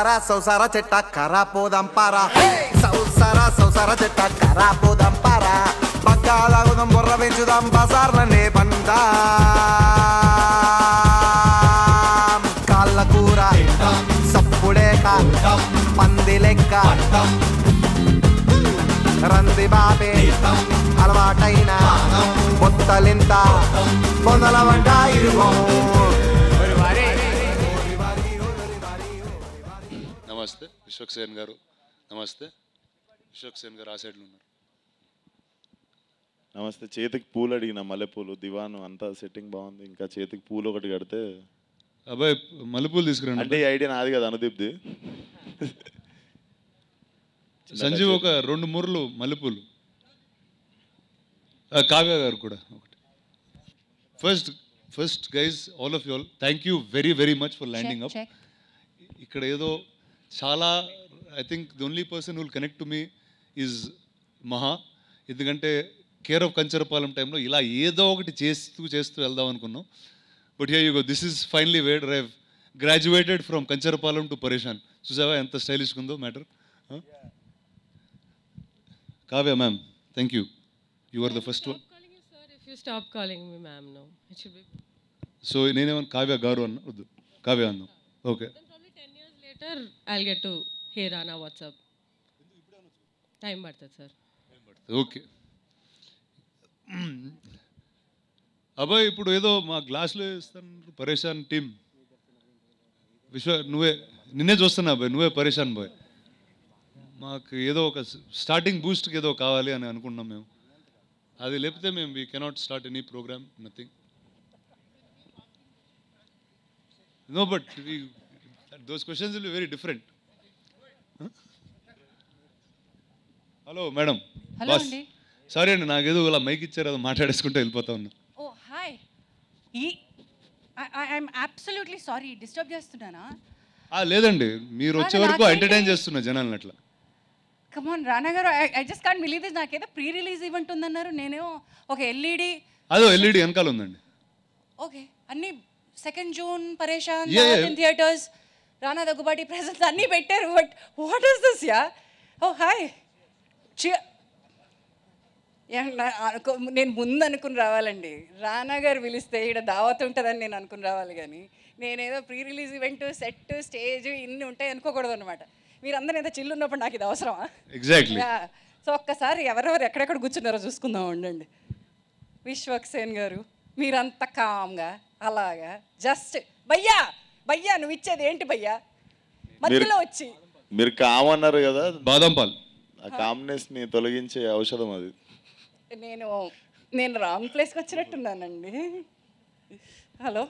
சௌசாரா சௌசாரா செட்டா கரா போதம் பாரா சௌசாரா சௌசாரா செட்டா கரா போதம் பாரா பக்காலாகுதம் பொற பெஞ்சுதாம் பசார்னே பண்டா கால்ல கூரா சப்புடேகா పందిలెక్క రంది బాబే అలవాటైనా పొత్తలింత పొందల వంట ఇరుగోం. నమస్తే విశ్వక్ సేన్ గారు. నమస్తే విశ్వక్ సేన్ గారు, ఆ సైడ్లో ఉన్నారు. నమస్తే. చేతికి పూలు అడిగిన మల్లెపూలు దివాను అంతా సెట్టింగ్ బాగుంది. ఇంకా చేతికి పూలు ఒకటి కడితే అబ్బాయి మల్లెపూలు తీసుకురండి అంటే ఐడియా నాది కదా, అనుదీప్ది. సంజీవ్ ఒక 2-3 మల్లెపూలు, కావ్య గారు కూడా ఒకటి. First guys all of you all thank you very very much for landing up. ఇక్కడ ఏదో చాలా I think the only person who'll connect to me is Maha. ఎందుకంటే కేర్ ఆఫ్ కంచరపాలెం టైంలో ఇలా ఏదో ఒకటి చేస్తూ వెళ్దాం అనుకున్నాం. But here you go, this is finally where I have graduated from Kancharapalem to Pareshan. చూసావా ఎంత స్టైలిష్గా ఉందో matter. Kavya ma'am, thank you. You are the first one. Stop calling you sir if you stop calling me ma'am now. It should be so nene one Kavya garu anna uddu. Kavya anna. Okay. Then probably 10 years later I'll get to hey Rana what's up. Time badtad sir. Time badtad. Okay. Abba ipudu edo ma glass lo istanu Pareshan team. Vishwa nuve ninne chustunna boy, nuve Pareshan boy. మాకు ఏదో ఒక starting బూస్ట్కి ఏదో కావాలి అని అనుకున్నాం మేము. అది లేకపోతే మేము we cannot start any programme, nothing. No but those questions will be very different. Hello madam. Hello అండి. సారీ అండి, నాకు ఏదో ఇలా మైక్ ఇచ్చారు, అది మాట్లాడేసుకుంటూ వెళ్ళిపోతా ఉన్నా. Oh hi, I'm absolutely sorry, disturb చేస్తున్నానా? లేదండి, మీరు వచ్చే వరకు ఎంటర్టైన్ చేస్తున్నా జనాలను అట్లా. Come on, Rana garu, I just can't believe this. Naakeda pre-release event undannaru. Nenu oka LED. Ado LED enkal undandi. Okay. Anni 2nd June Pareshan in theaters. Rana Daggubati presents anni bettaru. But what is this ya? Oh hi. నేను ముందు అనుకుని రావాలండి, రానా గారు పిలిస్తే ఇక్కడ దావత్ ఉంటుందని నేను అనుకుని రావాలి, కానీ నేనేదో pre release event set stage ఇన్ని ఉంటాయి అనుకోకూడదు అనమాట. మీరందరూ ఏదో చిల్లు ఉన్నప్పుడు నాకు ఇది అవసరమా? ఎగ్జాక్ట్లీ. సో ఒక్కసారి ఎవరెవరు ఎక్కడెక్కడ కూర్చున్నారో చూసుకుందాం. ఉండండి విశ్వక్ సేన్ గారు, మీరంత కామ్గా అలాగా జస్ట్ భయ్యా భయ్యా నువ్వు ఇచ్చేది ఏంటి భయ్యా మధ్యలో వచ్చి మీరు కామ్ అన్నారు కదా, బాదం పాలు, ఆ కామ్నెస్ ని తొలగించే ఔషధం అది. నేను రాంగ్ ప్లేస్కి వచ్చినట్టున్నానండి. హలో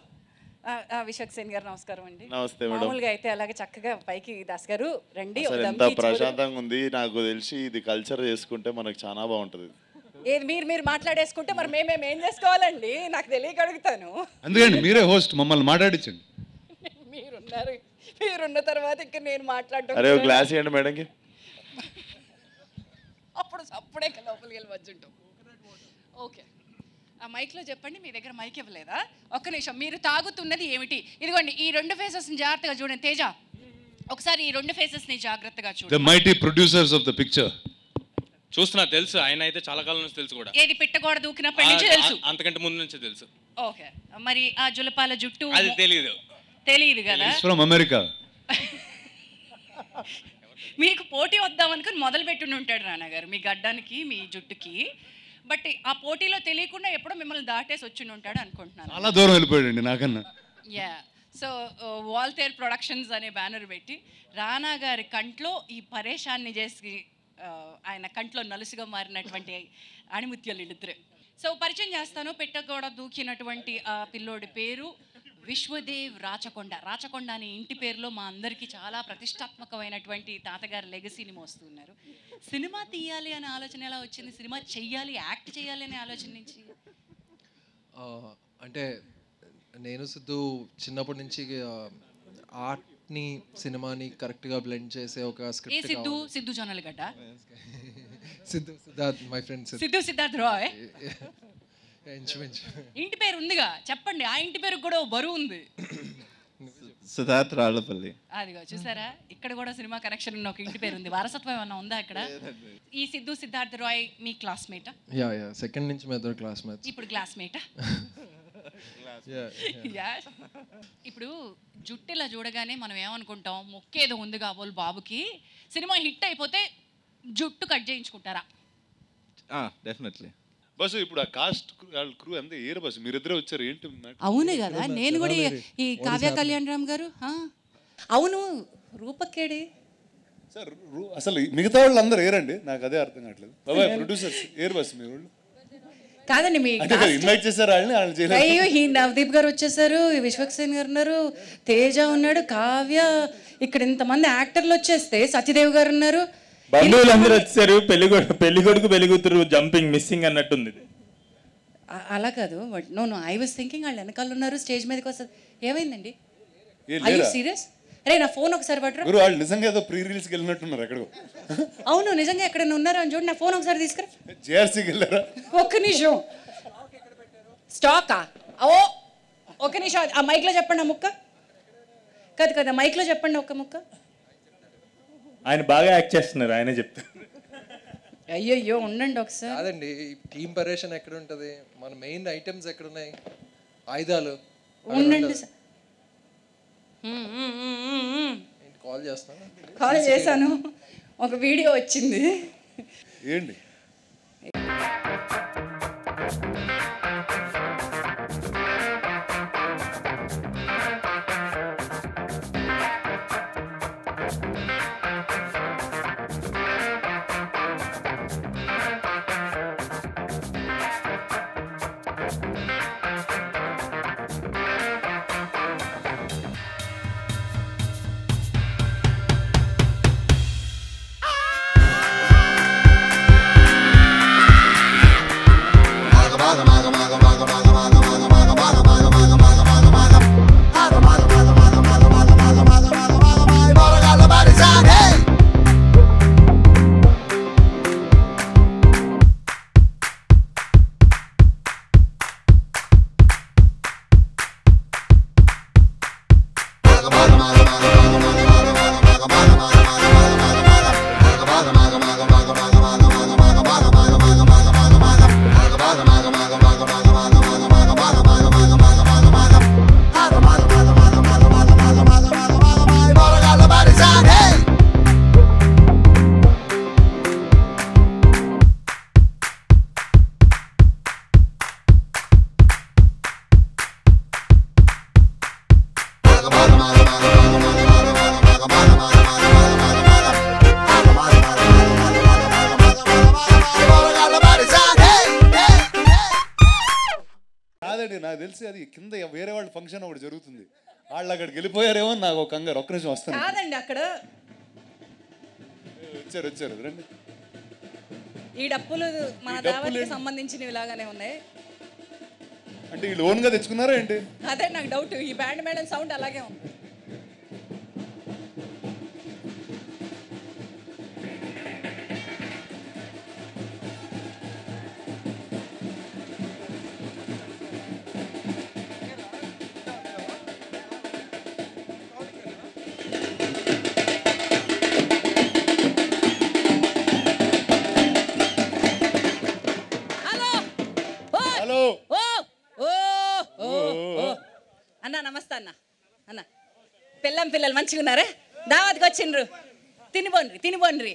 విశ్వక్ సేన్ గారు, నమస్కారం అండి. నమస్తే మేడం. మామూలుగా అయితే అలాగే చక్కగా పైకి దాస్ గారు రండి. ఎంత ప్రశాంతంగా ఉంది, నాకు తెలిసి ఇది కల్చర్ చేసుకుంటే మనకు చాలా బాగుంటుంది. ఏది మీరు మాట్లాడేసుకుంటే మరి మేమేం ఏం చేసుకోవాలండి, నాకు తెలియక అడుగుతాను. అందుకని మీరే హోస్ట్, మమ్మల్ని మాట్లాడించండి. మీరున్న తర్వాత ఇంకా నేను మాట్లాడటం. గ్లాస్ ఇవ్వండి మేడంకి. అప్పుడే లోపలికి వెళ్ళి వచ్చుంటాం. ఓకే, ఆ మైక్లో చెప్పండి. మీ దగ్గర మైక్ ఇవ్వలేదా? ఒక్క నిమిషం. మీరు తాగుతున్నది ఏమిటి? ఇదిగోండి, ఈ రెండు ఫేసెస్ని జాగ్రత్తగా చూడండి. తేజ ఒకసారి ఈ రెండు ఫేసెస్ని జాగ్రత్తగా చూడండి. The mighty producers of the picture. చూస్తున్నా, తెలుసు. ఆయన అయితే చాలా కాలం నుంచి తెలుసు కూడా. ఏది పిట్టగోడ దూకినప్పటి నుంచి తెలుసు, అంతకంటే ముందు నుంచి తెలుసు. ఓకే, మరి ఆ జులపాల జుట్టు అది తెలియదు కదా. From America. మీకు పోటీ వద్దామనుకుని మొదలు పెట్టుని ఉంటాడు రానా గారు, మీ గడ్డానికి మీ జుట్టుకి. బట్ ఆ పోటీలో తెలియకుండా ఎప్పుడో మిమ్మల్ని దాటేసి వచ్చి ఉంటాడు అనుకుంటున్నాను. చాలా దూరం వెళ్ళిపోయాడండి నాకన్నా. యా, సో వాల్తేర్ ప్రొడక్షన్స్ అనే బ్యానర్ పెట్టి రానా గారి కంట్లో ఈ పరేషాన్ని చేసి ఆయన కంట్లో నలుసుగా మారినటువంటి అణిముత్యాలు ఇద్దరే. సో పరిచయం చేస్తాను. పెట్టగోడ దూకినటువంటి ఆ పిల్లోడి పేరు విశ్వదేవ్ రాచకొండ. రాచకొండ అనే ఇంటి పేరులో మా అందరికీ చాలా ప్రతిష్టాత్మకమైనటువంటి తాతగారు లెగసీని మోస్తున్నారు. సినిమా తీయాలి అనే ఆలోచన ఎలా వచ్చింది? సినిమా చెయ్యాలి, యాక్ట్ చేయాలి అనే ఆలోచన నుంచి? అంటే నేను సిద్ధు చిన్నప్పటి నుంచి ఆర్ట్ని సినిమాని కరెక్ట్గా బ్లెండ్ చేసే ఒక script. Siddhu Jonnalagadda, Siddhu Siddharth, my friend Siddhu Siddharth Roy. ఇంటి పేరు ఉందిగా చెప్పండి, ఆ ఇంటి పేరుకు కూడా బరువు ఉంది. సిద్ధార్థ్ రాళ్లపల్లి. అదిగో చూసారా, ఇక్కడ కూడా సినిమా కనెక్షన్ ఉన్న ఒక ఇంటి పేరు ఉంది. వారసత్వం ఏమన్నా ఉందా అక్కడ? ఈ సిద్ధు సిద్ధార్థ్ రాయ్ మీ క్లాస్మేటా? యా యా, సెకండ్ నుంచి మా ఇద్దరు క్లాస్మేట్స్. ఇప్పుడు క్లాస్మేటా? ఇప్పుడు జుట్టు ఇలా చూడగానే మనం ఏమనుకుంటాం, మొక్కేదో ఉంది కాబోలు బాబుకి, సినిమా హిట్ అయిపోతే జుట్టు కట్ చేయించుకుంటారా? డెఫినెట్లీ. బస్ ఇప్పుడు ఆ కాస్ట్ క్రూ అంతా ఏరు బస్ మీరిద్దరే వచ్చారు ఏంటి? అవును కదా, నేను కూడా ఈ కావ్య కళ్యాణరామ్ గారు. అవును, రూపకేడి సార్ అసలు మిగతా వాళ్ళు అందరూ ఏరండి, నాకు అదే అర్థం కావట్లేదు. బాబాయ్ ప్రొడ్యూసర్స్ ఏరు బస్ మీ వాళ్ళు కాదండి, మీ ఇన్వైట్ చేశారు వాళ్ళని. అయ్యో, ఈ నవదీప్ గారు వచ్చేసారు, విశ్వక్ సేన్ గారు ఉన్నారు, తేజ ఉన్నాడు, కావ్య, ఇక్కడ ఇంతమంది యాక్టర్లు వచ్చేస్తే సత్యదేవ్ గారు ఉన్నారు, బంధువులందరూ వచ్చారు, పెళ్లి కొడుకు పెళ్లి కూతురు జంపింగ్ మిస్సింగ్ అన్నట్టుంది. అలా కాదు, but no no I was thinking వాళ్ళు వెనకాల ఉన్నారు, స్టేజ్ మీదకి వస్తారు. ఏమైందండి? Are you serious? అరే నా ఫోన్ ఒకసారి పట్టరా. గురు వాళ్ళు నిజంగా ఏదో ప్రీ రిలీజ్ కి వెళ్ళినట్టున్నారు అక్కడ. అవును నిజంగా ఎక్కడైనా ఉన్నారా అని చూడు, నా ఫోన్ ఒకసారి తీసుకురా. జేఆర్సీకి వెళ్ళారా? ఒక్క నిమిషం. స్టాకా? ఓ ఒక్క నిమిషం, ఆ మైక్లో చెప్పండి. ఆ ముక్క కాదు కదా, మైక్లో చెప్పండి ఒక్క ముక్క. ఆయన బాగా యాక్ట్ చేస్తున్నారు, ఆయనే చెప్తారు. అయ్యో ఉండండి ఒకసారి. కాదండి, టీమ్ పరేషన్ ఎక్కడ ఉంటుంది, మన మెయిన్ ఐటమ్స్ ఎక్కడ ఉన్నాయి, ఆయుధాలు ఉండండి. కాల్ చేశాను, ఒక వీడియో వచ్చింది. ఏంటి ఫంక్షన్ ఒకటి జరుగుతుంది, వాళ్ళు అక్కడికి వెళ్ళిపోయారేమో నాకు ఒక కంగారు. ఒక్క నిమిషం వస్తాను. కాదండి, అక్కడ వచ్చారు రండి. ఈ డప్పులు మన దావానికి సంబంధించినవి లాగానే ఉన్నాయి. అంటే వీళ్ళు ఓన్గా తెచ్చుకున్నారా ఏంటి? అదే నాకు డౌట్, ఈ బ్యాండ్ మేడం సౌండ్ అలాగే ఉంది. పిల్లలు మంచిగా ఉన్నారా? దావాతికి వచ్చిండ్రు, తినిపోండ్రి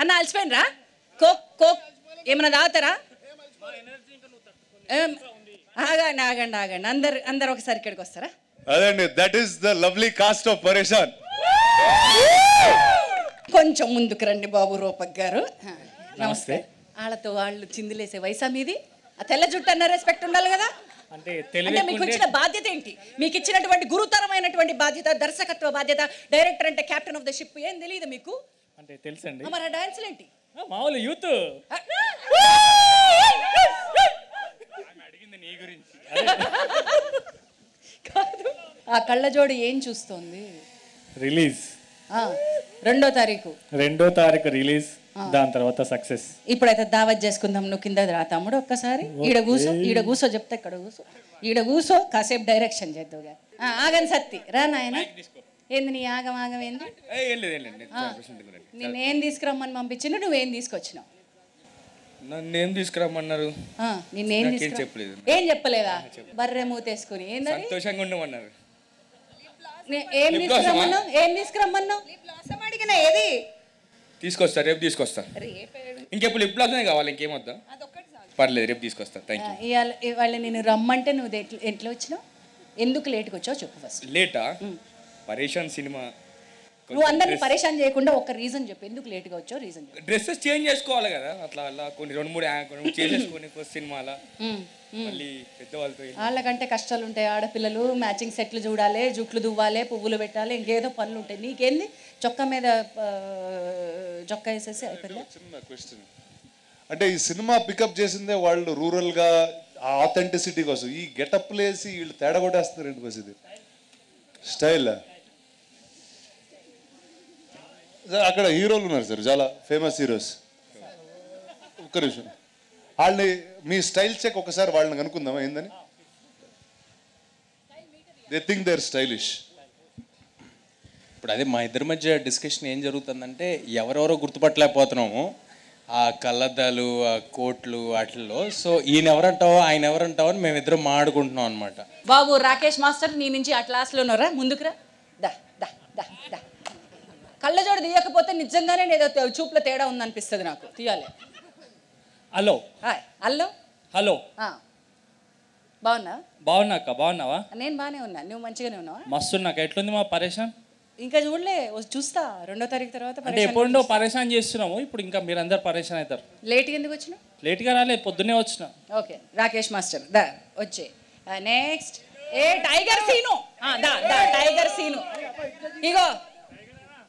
అన్న. అలసిపోయినరా? కోక్ ఏమన్నా తాగుతారా? ఆగండి అందరు ఒకసారి ఇక్కడికి వస్తారా? అదండి, that is the lovely cast of Pareshan. కొంచెం ముందుకు రండి బాబు. రూపక్ గారు నమస్తే. వాళ్ళతో వాళ్ళు చిందులేసే వయసా మీది? తెల్ల జుట్టు అన్న రెస్పెక్ట్ ఉండాలి కదా. అంటే మీకు ఇచ్చిన బాధ్యత ఏంటి? మీకు ఇచ్చినటువంటి గురుతరమైనటువంటి బాధ్యత, దర్శకత్వ బాధ్యత. డైరెక్టర్ అంటే క్యాప్టెన్ ఆఫ్ ద షిప్. ఏం తెలియదు మీకు? అంటే తెలుసండి. మరి డాన్సులు ఏంటి? మామూలు యూత్. అడిగింది నీ గురించి కాదు. ఆ కళ్ళజోడు ఏం చూస్తోంది? రిలీజ్ 2వ తారీఖు రిలీజ్. దాని తర్వాత సక్సెస్. ఇప్పుడైతే దావత్ చేసుకుందాం, నువ్వు కింద రా తమ్ముడు, ఒక్కసారి ఈడ కూసో, ఈడ కూసో చెప్తా, ఇక్కడ కూసో, ఈడ కూసో, కాసేపు డైరెక్షన్ చేద్దావుగా. ఆగని సత్తి రా నాయన, ఏంది నీ ఆగం ఆగం ఏంది, నేనేం తీసుకురమ్మని పంపించిన, నువ్వేం తీసుకొచ్చినావు? నన్నేం తీసుకురమ్మన్నారు? నిన్నేం చెప్పలేదు. ఏం చెప్పలేదా? బర్రె మూతేసుకుని ఏంటంటే సంతోషంగా ఉండమన్నారు. ఏం తీసుకురమ్మన్నావు? ఏం తీసుకురమ్మన్నావు? ఏది తీసుకొస్తా, రేపు తీసుకొస్తా. ఇంకెప్పుడు లిప్ గ్లాస్ కావాలి, ఇంకేమొద్దా? పర్లేదు, రేపు తీసుకొస్తా. Thank you. ఇవాళ నేను రమ్మంటే నువ్వు ఎట్లా వచ్చినావు? ఎందుకు లేట్కి వచ్చావు చెప్పు ఫస్ట్. లేటా? పరేషాన్ సినిమా. నువ్వు అందరినీ పరేషాన్ చేయకుండా ఒక రీజన్ చెప్పు, ఎందుకు లేట్గా వచ్చావు రీజన్. డ్రెస్సెస్ చేంజ్ చేసుకోవాలి కదా, అట్లా అలా కొన్ని రెండు మూడు చేసేసుకొని సినిమాలో మళ్ళీ పెద్దవాళ్ళతో. వాళ్ళకంటే కష్టాలు ఉంటాయి, ఆడపిల్లలు మ్యాచింగ్ సెట్లు చూడాలి, జుట్లు దువ్వాలి, పువ్వులు పెట్టాలి, ఇంకేదో పనులు ఉంటాయి. నీకేంది చొక్కా మీద చొక్కా వేసేసి అయిపోయింది. చిన్న క్వశ్చన్, అంటే ఈ సినిమా పికప్ చేసిందే వాళ్ళు రూరల్గా ఆథెంటిసిటీ కోసం. ఈ గెటప్లు వేసి వీళ్ళు తేడా కొట్టేస్తున్నారు ఏంటి కోసం? ఇది స్టైలా? సార్ అక్కడ హీరోలు ఉన్నారు సార్, చాలా ఫేమస్ హీరోస్. ఒక్క నిమిషం, వాళ్ళని మీ స్టైల్ చెక్ ఒకసారి వాళ్ళని కనుక్కుందామా ఏందని. They think they are stylish. ఇప్పుడు అదే మా ఇద్దరి మధ్య డిస్కషన్ ఏం జరుగుతుందంటే, ఎవరెవరో గుర్తుపట్టలేకపోతున్నాము ఆ కళ్ళద్దాలు ఆ కోట్లు వాటిల్లో. సో ఈయన ఎవరంటావో ఆయన ఎవరంటావో అని మేమిద్దరం మాడుకుంటున్నాం అనమాట. బాబు రాకేష్ మాస్టర్, నీ నుంచి ఆ క్లాస్లోనరా, ముందుకురా, దా దా దా దా. కళ్ళజోడు తీయకపోతే నిజంగానే ఏదో చూపులో తేడా ఉందనిపిస్తుంది నాకు, తీయాలి. Hello hi. హలో హలో, బాగున్నా? బాగున్నా అక్క, బాగున్నావా? నేను బాగానే ఉన్నా, నువ్వు మంచిగానే ఉన్నావా? మస్తున్నాక. ఎట్లుంది మా పరేషాన్? ఇంకా చూడలే, చూస్తా 2వ తారీఖు తర్వాత. అంటే ఎప్పుడో పరేషాన్ చేస్తున్నాము, ఇప్పుడు ఇంకా మీరందరూ పరేషాన్ అవుతారు. లేట్గా ఎందుకు వచ్చినా? లేట్గా రాలేదు, పొద్దునే వచ్చినా. ఓకే రాకేష్ మాస్టర్ దా వచ్చే. నెక్స్ట్ ఏ టైగర్ సీను, దా దా టైగర్ సీను. ఇగో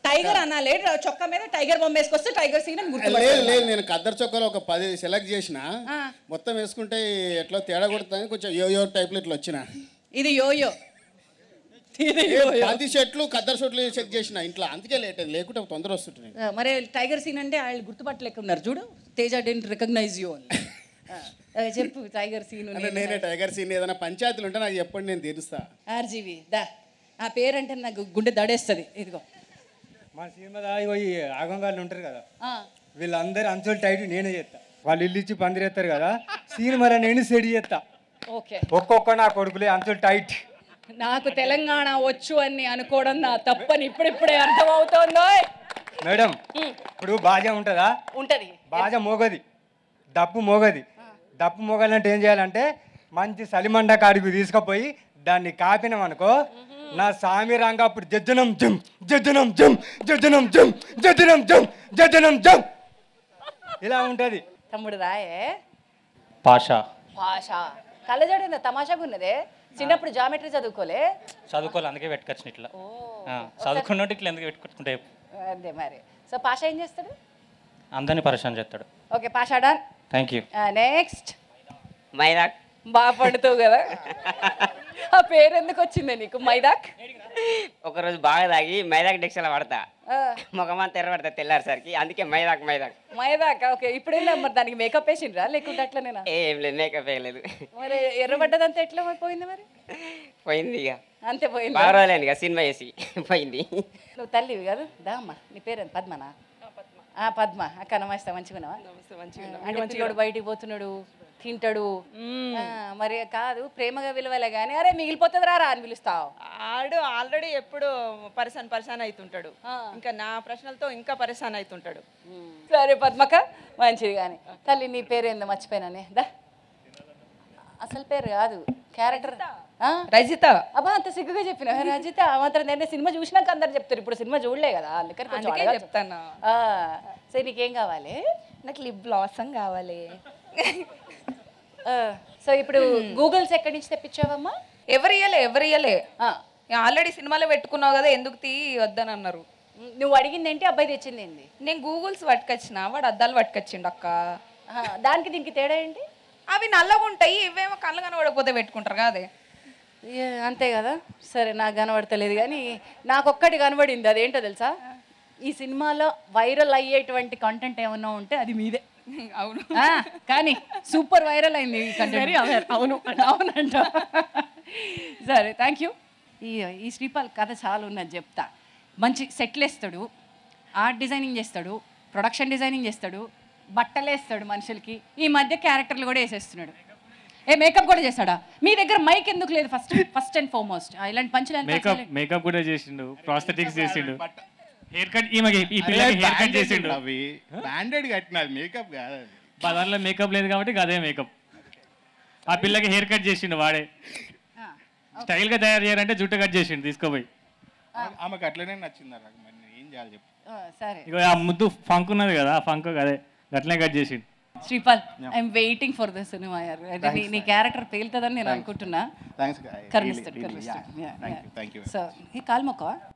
టైగర్ అన్నా, లేడు చొక్కా మీద టైగర్ బొమ్మ వేసుకొస్తే టైగర్ సీన్ అని గుర్తుపట్టాను. లేదు లేదు, నేను కద్దరు చొక్కాలో ఒక 10 సెలెక్ట్ చేసిన, మొత్తం వేసుకుంటే ఎట్లా తేడా కొడుతుంది, కొంచెం యోయో టైప్లో ఇట్లా వచ్చిన. ఇది యోయో, అది షర్ట్లు కద్దరు షర్ట్లు చెక్ చేసిన ఇంట్లో, అందుకే లేట్ అయింది, లేకుంటే తొందర వస్తుంటుంది. మరి టైగర్ సీన్ అంటే వాళ్ళు గుర్తుపట్టలేక ఉన్నారు చూడు, తేజ డెంట్ రికగ్నైజ్ యూ అని. చెప్పు టైగర్ సీన్. నేనే టైగర్ సీన్, ఏదైనా పంచాయతీలు ఉంటే నాకు చెప్పండి, నేను తీరుస్తా. ఆర్జీవి దా, ఆ పేరంటే నాకు గుండె దడేస్తుంది. ఇదిగో మా సినిమా ఈ ఆగంగాళ్ళు ఉంటారు కదా, వీళ్ళందరూ అంచులు టైట్ నేనే చేస్తా, వాళ్ళు ఇల్లు ఇచ్చి పందిరేస్తారు కదా, సినిమా నేను సెడి చేస్తా. ఓకే, ఒక్కొక్క నా కొడుకులే అంచులు టైట్. నాకు తెలంగాణ వచ్చు అని అనుకోవడం నా తప్పని ఇప్పుడిప్పుడే అర్థమవుతోందో. మేడం ఇప్పుడు బాజా ఉంటుందా? ఉంటుంది. బాజా మోగది, డప్పు మోగది. డప్పు మోగాలంటే ఏం చేయాలంటే మంచి సలిమండ కాడికి తీసుకుపోయి దాన్ని కాపినాం అనుకో, నా సామి రాంగా అప్పుడు జజ్జనం జమ్ జజ్జనం జమ్ జజ్జనం జమ్ జజ్జనం జమ్ జజ్జనం జమ్ ఇలా ఉంటది. తమ్ముడు రాయే పాషా పాషా కళ్ళజోడు తమాషాగా ఉన్నదే, చిన్నప్పుడు జామెట్రీ చదువుకోలే, చదువుకోవాలి అందుకే పెట్టుకొచ్చిన ఇట్లా, చదువుకున్నట్టు ఇట్లా ఎందుకు పెట్టుకుంటే అదే మరి. సో పాషా ఏం చేస్తాడు? అందరినీ పరేషాన్ చేస్తాడు. Okay Pasha don, thank you. Next Mainak, బాగా పడుతావు కదా, ఆ పేరు ఎందుకు వచ్చింది నీకు మైదాక్? ఒకరోజు బాగా తాగి మైదాక్ డిక్షన్లో పడతా, ముఖమా తెర పడతా తెల్లారేసరికి, అందుకే మైదాక్ మైదాక్ మైదాక్. ఓకే ఇప్పుడు ఏం మరి దానికి మేకప్ వేసిండ్రా లేకుంటే అట్లనేనా? ఏం లేదు, మేకప్ వేయలేదు. మరి ఎర్రబడ్డదంతా ఎట్లా పోయింది? మరి పోయింది ఇక అంతే, పోయింది. బాగా రాలేదు ఇక సినిమా చేసి పోయింది. నువ్వు తల్లివి కదా దామ్మ, నీ పేరు పద్మనా? పద్మ అక్క నమస్తే, మంచిగున్నావా? అంటే మంచిగా బయటికి పోతున్నాడు, తింటాడు, మరి కాదు ప్రేమగా విలువలే గానీ అరే మిగిలిపోతుంది రా అని పిలుస్తావు. ఆడు ఆల్రెడీ ఎప్పుడు పరేషాన్ అవుతుంటాడు, ఇంకా నా ప్రశ్నలతో ఇంకా పరేషాన్ అవుతుంటాడు. సరే పద్మక మంచిది గానీ, తల్లి నీ పేరు ఏందో మర్చిపోయినానే దా, అసలు పేరు కాదు క్యారెక్టర్. రజిత. అబ్బా అంత సిగ్గుగా చెప్పిన రజిత మాత్రం, నేను సినిమా చూసినాక అందరు చెప్తారు, ఇప్పుడు సినిమా చూడలే కదా అందుకని చెప్తాను. సరే నీకేం కావాలి? నాకు లిప్ బ్లాసమ్ కావాలి. సో ఇప్పుడు గూగుల్స్ ఎక్కడి నుంచి తెప్పించావమ్మా? ఎవరియలే ఆల్రెడీ సినిమాలో పెట్టుకున్నావు కదా, ఎందుకు తీ వద్దని అన్నారు. నువ్వు అడిగింది ఏంటి, అబ్బాయి తెచ్చింది ఏంటి? నేను గూగుల్స్ పట్టుకొచ్చిన, వాడు అద్దాలు పట్టుకొచ్చిండు అక్క. దానికి దీనికి తేడా ఏంటి? అవి నల్లగా ఉంటాయి, ఇవేమో కళ్ళు కనబడకపోతే పెట్టుకుంటారు కదా, అదే అంతే కదా. సరే నాకు కనబడతలేదు కానీ నాకు ఒక్కటి కనబడింది, అదేంటో తెలుసా? ఈ సినిమాలో వైరల్ అయ్యేటువంటి కంటెంట్ ఏమన్నా ఉంటే అది మీదే. అవును, కానీ సూపర్ వైరల్ అయింది ఈ కంటెంట్. అవును అవునంట. సరే, థ్యాంక్ యూ. ఈ శ్రీపాల్ కథ చాలా ఉన్నది చెప్తా. మంచి సెట్లు వేస్తాడు, ఆర్ట్ డిజైనింగ్ చేస్తాడు, ప్రొడక్షన్ డిజైనింగ్ చేస్తాడు, బట్టలు వేస్తాడు మనుషులకి. ఈ మధ్య క్యారెక్టర్లు కూడా వేసేస్తున్నాడు. ఏ మేకప్ కూడా చేస్తాడా? మీ దగ్గర మైక్ ఎందుకు లేదు? ఫస్ట్ అండ్ ఫార్మోస్ట్ ఇలాంటి పంచులు. మేకప్ కూడా చేసిండు, ప్రాస్థెటిక్స్ చేసిండు, హెయిర్ కట్. ఈ హెయిర్ కట్ చేసిండు. అవి బ్యాండేడ్ కట్టినది, మేకప్ కాదు. బజార్లో మేకప్ లేదు కాబట్టి అదే మేకప్. ఆ పిల్లకి హెయిర్ కట్ చేసిండు వాడే. స్టైల్ గా తయారు చేయాలంటే జుట్టు కట్ చేసిండు తీసుకుపోయి. ఆమెకు అట్లనే నచ్చింది. ఏం చేయాలి చెప్పు. సరే, ఆ ముద్దు ఫంక్ ఉన్నది కదా, ఆ ఫంక్ అదే అట్లనే కట్ చేసిండు. Sripal, I'm waiting for the సినిమా. నీ క్యారెక్టర్ పేలుతుందని నేను అనుకుంటున్నా.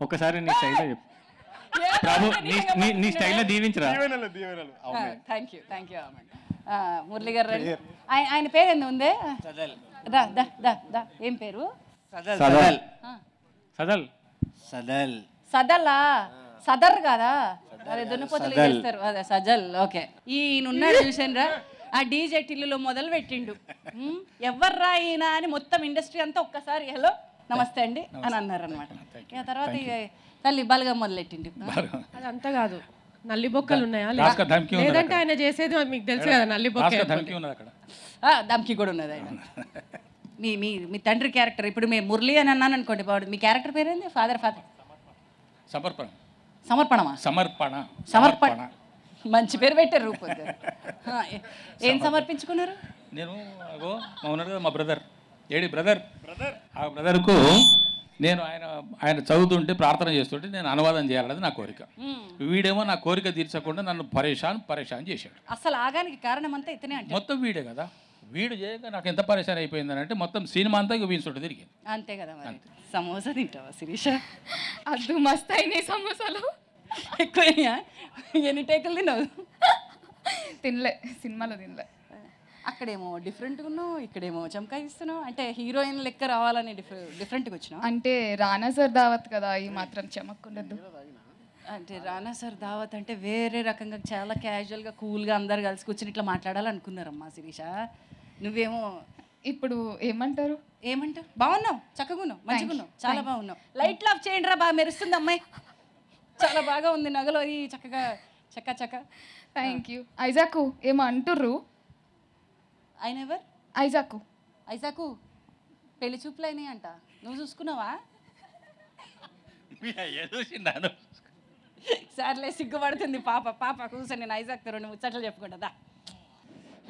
ఒకసారి నీ స్టైల్లో చెప్పు ప్రభు. నీ స్టైల్లో దీవించరా. Thank you, thank you. Murali గారు రండి. ఆయన పేరు ఎంత ఉందే? ఏం పేరు? సదల్. సదల్ సదలా? సదర్ కదా, అదే దున్నపోతలు చేస్తారు అదే సజల్. ఓకే, ఈయనున్నాడు చూసానురా. ఆ డీజే టిల్లులో మొదలు పెట్టిండు. ఎవర్రా ఈయన అని మొత్తం ఇండస్ట్రీ అంతా ఒక్కసారి హలో నమస్తే అండి అని అన్నారు అనమాట. తర్వాత తల్లి బలగం మొదలెట్టిండు. అది అంతా కాదు, నల్లి బొక్కలు ఉన్నాయా లేదంటే ఆయన చేసేది మీకు తెలుసు కదా. నల్లి బొక్క ధమ్కి కూడా ఉన్నది ఆయన. మీ మీ తండ్రి క్యారెక్టర్ ఇప్పుడు మీ మురళి అని అన్నాను అనుకోండి. బాగుంది. మీ క్యారెక్టర్ పేరేంది? ఫాదర్ సమర్పణ. సమర్పణమా? సమర్పణ. సమర్పణ మంచి పేరు పెట్టారు రూపక్ గారు. ఏం సమర్పించుకున్నారు? నేను ఉన్నాడు కదా మా బ్రదర్, ఏడి బ్రదర్, ఆ బ్రదర్కు నేను ఆయన చదువుతుంటే ప్రార్థన చేస్తుంటే నేను అనువాదం చేయాలనేది నా కోరిక. వీడేమో నా కోరిక తీర్చకుండా నన్ను పరేషాన్ చేశాడు. అసలు ఆగానికి కారణం అంతా ఇతనే అంటే మొత్తం వీడే కదా. వీడు చేయగా నాకు ఎంత పరేషాన్ అయిపోయిందని అంటే మొత్తం సినిమా అంతా వీసుంటే తిరిగింది. అంతే కదా. సమోసా తింటావా శిరీష? అద్దు మస్తు అయినాయి సమోసాలు. ఎక్కువైనా ఎన్ని టేకలు తిన్నావు? తినలే, సినిమాలో తినలే. అక్కడేమో డిఫరెంట్గా ఉన్నావు, ఇక్కడేమో చమకాయిస్తున్నావు. అంటే హీరోయిన్ లెక్క రావాలని డిఫరెంట్గా వచ్చినావు. అంటే రానా సార్ దావత్ కదా, ఈ మాత్రం చెమక్కుండదు. అంటే రానా సార్ దావత్ అంటే వేరే రకంగా చాలా క్యాజువల్గా కూల్గా అందరు కలిసి కూర్చొని ఇట్లా మాట్లాడాలనుకున్నారమ్మా శిరీష. నువ్వేమో ఇప్పుడు ఏమంటారు ఏమంటారు? బాగున్నావు, చక్కగున్నావు, మంచిగున్నావు, చాలా బాగున్నావు. లైట్ లాఫ్ చేయండి రా, బాగా మెరుస్తుంది అమ్మాయి, చాలా బాగా ఉంది నగలు అది చక్కగా చక్క చక్క. Thank you. ఐజాకు ఏమో అంటుర్రు. ఆయన ఎవరు? ఐజాకు. ఐజాకు పెళ్లి చూపులు అయినాయి అంట, నువ్వు చూసుకున్నావా? సర్లే, సిగ్గుపడుతుంది పాప. పాప కూర్చొని నేను ఐజాక్తో రెండు ముచ్చట్లు చెప్పుకుంటా.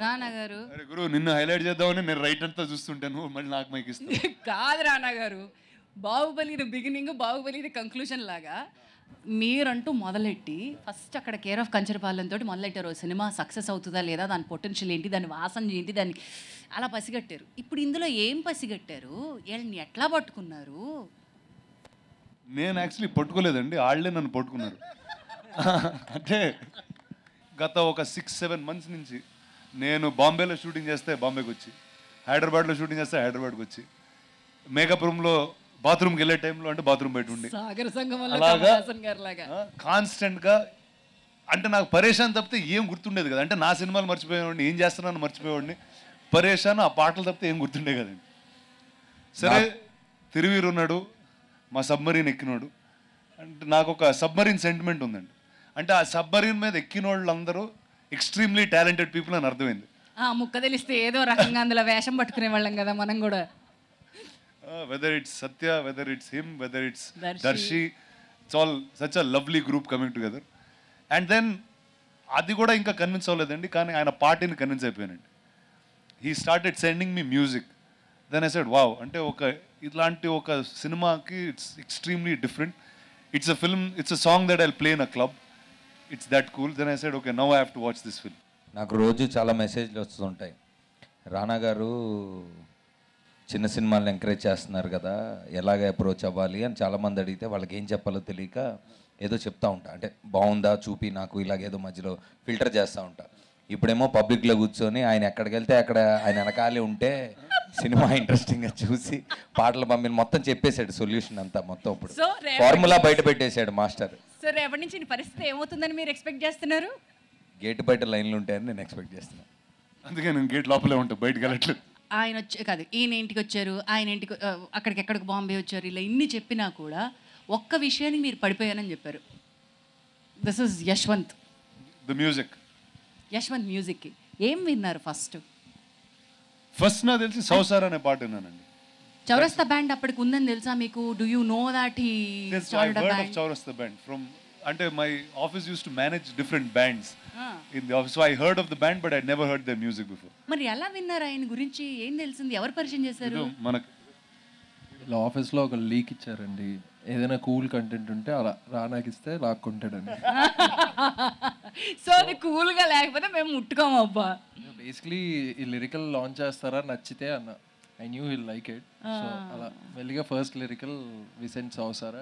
రానా గారు, గురు నిన్ను హైలైట్ చేద్దామని నేను రైటర్ తో చూస్తుంటాను, మళ్ళీ నాకు మైక్ ఇస్తా. కాదు రానా గారు, Baahubali the beginning, Baahubali the conclusion లాగా మీరంటూ మొదలెట్టి ఫస్ట్ అక్కడ కేర్ ఆఫ్ కంచరపాలెంతో మొదలెట్టారు. సినిమా సక్సెస్ అవుతుందా లేదా, దాని పొటెన్షియల్ ఏంటి, దాని వాసన ఏంటి, దాన్ని అలా పసిగట్టారు. ఇప్పుడు ఇందులో ఏం పసిగట్టారు? వీళ్ళని ఎట్లా పట్టుకున్నారు? నేను యాక్చువల్లీ పట్టుకోలేదండి, వాళ్ళే నన్ను పట్టుకున్నారు. అంటే గత ఒక 6-7 months నుంచి నేను బాంబేలో షూటింగ్ చేస్తే బాంబేకి వచ్చి, హైదరాబాద్లో షూటింగ్ చేస్తే హైదరాబాద్కి వచ్చి, మేకప్ రూమ్లో బాత్రూమ్కి వెళ్ళే టైంలో అంటే బాత్రూమ్ బయట ఉండి అలాగా కాన్స్టెంట్గా. అంటే నాకు పరేషాన్ తప్పితే ఏం గుర్తుండేది కదా. అంటే నా సినిమాలు మర్చిపోయేవాడిని, ఏం చేస్తున్నాను మర్చిపోయేవాడిని. పరేషాన్, ఆ పాటలు తప్పితే ఏం గుర్తుండే కదండి. సరే, తిరువీరు ఉన్నాడు, మా సబ్మరీన్ ఎక్కినోడు. అంటే నాకు ఒక సబ్మరీన్ సెంటిమెంట్ ఉందండి. అంటే ఆ సబ్మరీన్ మీద ఎక్కిన వాళ్ళు అందరూ ఎక్స్ట్రీమ్లీ టాలెంటెడ్ పీపుల్ అని అర్థమైంది. ముక్క తెలిస్తే ఏదో రకంగా అందులో వేషం పట్టుకునే వాళ్ళం కదా మనం కూడా. Whether it's Satya, whether it's him, whether it's Darshi, it's all such a lovely group coming together. And then అది కూడా ఇంకా కన్విన్స్ అవ్వలేదండి, కానీ ఆయన పార్టీని కన్విన్స్ అయిపోయానండి. He started sending me music. Then I said wow, అంటే ఒక ఇట్లాంటి ఒక సినిమాకి it's extremely different. It's a film, it's a song that I'll play in a club. It's that cool. Then I said okay, now I have to watch this film. నాకు రోజు చాలా మెసేజ్లు వస్తుంటాయి. రానా గారు చిన్న సినిమాలను ఎంకరేజ్ చేస్తున్నారు కదా, ఎలాగ అప్రోచ్ అవ్వాలి అని చాలామంది అడిగితే వాళ్ళకి ఏం చెప్పాలో తెలియక ఏదో చెప్తా ఉంటా. అంటే బాగుందా చూపి నాకు ఇలాగేదో మధ్యలో ఫిల్టర్ చేస్తూ ఉంటా. ఇప్పుడేమో పబ్లిక్లో కూర్చొని ఆయన ఎక్కడికి వెళ్తే అక్కడ ఆయన వెనకాలే ఉంటే సినిమా ఇంట్రెస్టింగ్గా చూసి పాటలు పంపిన మొత్తం చెప్పేశాడు సొల్యూషన్ అంతా మొత్తం. ఇప్పుడు ఫార్ములా బయట పెట్టేశాడు మాస్టర్. సో రేపటి నుంచి పరిస్థితి ఏమవుతుందని మీరు ఎక్స్పెక్ట్ చేస్తున్నారు? గేట్ బయట లైన్లు ఉంటాయని నేను ఎక్స్పెక్ట్ చేస్తున్నాను. అందుకే నేను గేట్ లోపలే ఉంటాను, బయటకు వెళ్ళట్లేదు. ఆయన వచ్చే కాదు, ఈయన ఇంటికి వచ్చారు, ఆయన ఇంటికి అక్కడికి ఎక్కడికి బాంబే వచ్చారు, ఇలా ఇన్ని చెప్పినా కూడా ఒక్క విషయానికి మీరు పడిపోయానని చెప్పారు. This is Yashwant the music. Yashwant మ్యూజిక్కి ఏం విన్నారు? ఫస్ట్ నాకు తెలిసి సౌసార్ అనే పాట విన్నానండి. చౌరస్తా బ్యాండ్ అప్పటికి ఉందని తెలుసా మీకు? Do you know that he started a band? Chaurasta band from అంటే my office use to manage different bands in the office. So I heard of the band but I never heard their music before. మరి ఎలా విన్నారు? ఆయన గురించి ఏం తెలిసింది? ఎవరు పరిచయం చేశారు? మనకి ఇలా ఆఫీస్లో ఒక లీక్ ఇచ్చారండి, ఏదైనా కూల్ కంటెంట్ ఉంటే అలా రానాకి ఇస్తే లాక్కుంటాడండి. సో అది కూల్గా లేకపోతే మేము ముట్టుకోము అబ్బా. బేసిక్లీ ఈ లిరికల్ లాంచ్ చేస్తారా నచ్చితే అన్న, I knew he'll like it. So అలా మెల్లిగా ఫస్ట్ లిరికల్ విసెంట్ సౌసారా.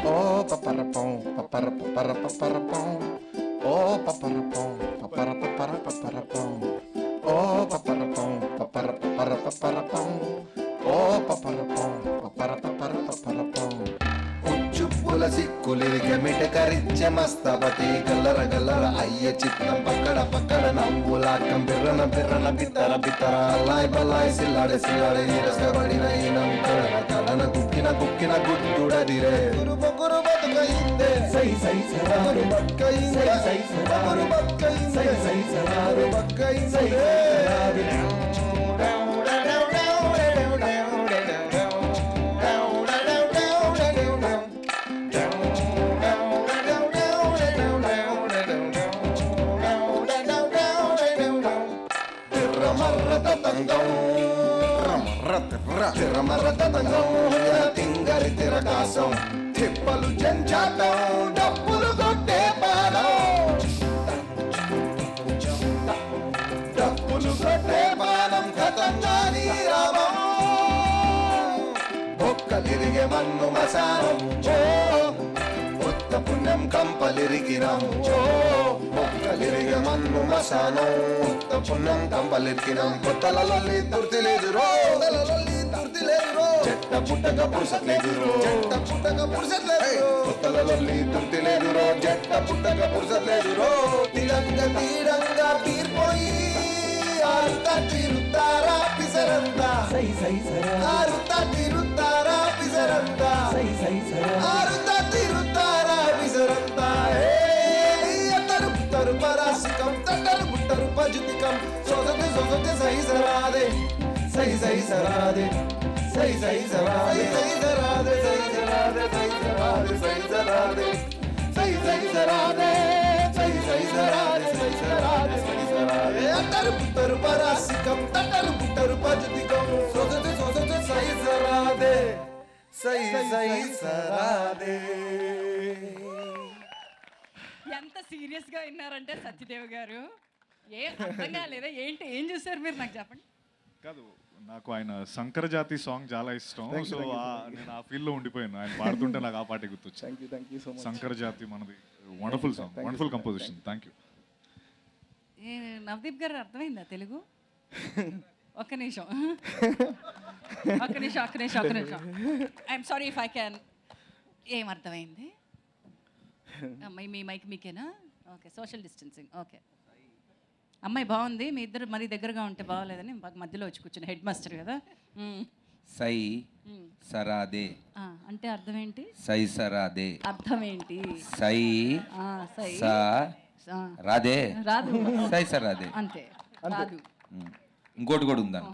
Oh papara pom papara papara papara pom. Oh papara pom papara papara papara pom. Oh papara pom papara papara papara pom. Uchu pula sikkule gemite karicche mastabati gallara gallara ayya chittam pakkada pakkada nambula kamberana berana bitara bitara lai balai silade silade nirasa badina inam kalana kukkina kukkina gudduda dire guru kainde sai sai sarare bakkainde sai sarare bakkainde sai sarare bakkainde sai sarare ramarata తిప్పలు జంచాటం డప్పులు కొట్టే పాదం డప్పులు కొట్టే పాదం కథంగాని రామం బొక్క తిరిగే మన్ను మసానం కొత్త పుణ్యం కంపలిరిగిరాం బొక్కలిరిగే మన్ను మసానం కొత్త పుణ్యం కంపలిరిగిరాం కొత్తలలొల్లి తుర్తి లేదు రోలలొల్లి తుర్తి లేదు రో చెట్ట పుట్టక పురుషలేదు రో చెట్ట పుట్టక పురుషలేదు కొత్తలొల్లి తుర్తి లేదు రో చెట్ట పుట్టక పురుషలేదు రో తిరంగ తీరంగ తీర్పోయి ఆరుత తిరుతారా పిసరంత సై సై సరా ఆరుత తిరుతారా పిసరంత సై సై సరా ఆరుత తిరుతారా పిసరంత ఏ తరు తరు పరాసికం తటరు బుట్టరు పజుతికం సోదతే సోదతే సై సరాదే sai sai sarade sai sai sarade sai sarade sai sarade sai sarade sai sarade sai sai sarade sai sai sarade sai sarade sai sarade taru taru parasikam taru taru pajutikam sodate sodate sai sai sarade. ఎంత serious గా విన్నారంటే సత్యదేవ్ గారు, ఏ అర్థం కాలేదా ఏంటి? ఏం చూసారు మీరు? నాకు చెప్పండి. కాదు, నాకు ఆయన శంకరజాతి సాంగ్ చాలా ఇష్టం. సో నేను ఆ ఫీల్డ్లో ఉండిపోయాను. ఆయన పాడుతుంటే నాకు ఆ పాట గుర్తొచ్చింది. శంకరజాతి మనది wonderful song, wonderful composition. Thank you. Navdeep గారు అర్థమైందా తెలుగు? ఒక్క నిమిషం ఒక్క నిమిషం ఒక్క నిమిషం ఒక్క నిమిషం. I'm sorry if I can. ఏం అర్థమైంది? మీ మైక్ మీకేనా? Okay, social distancing. ఓకే, అమ్మాయి బాగుంది, మీ ఇద్దరు మరీ దగ్గరగా ఉంటే బాగోలేదని మాకు మధ్యలో వచ్చి కూర్చున్నా. హెడ్ మాస్టర్ కదా. సై సరాదే అంటే అర్థం ఏంటి? సై సరాదే అర్థం ఏంటి? సై రాదే రాదు, సై సరాదే అంతే. రాదు ఇంకోటి కూడా ఉందను,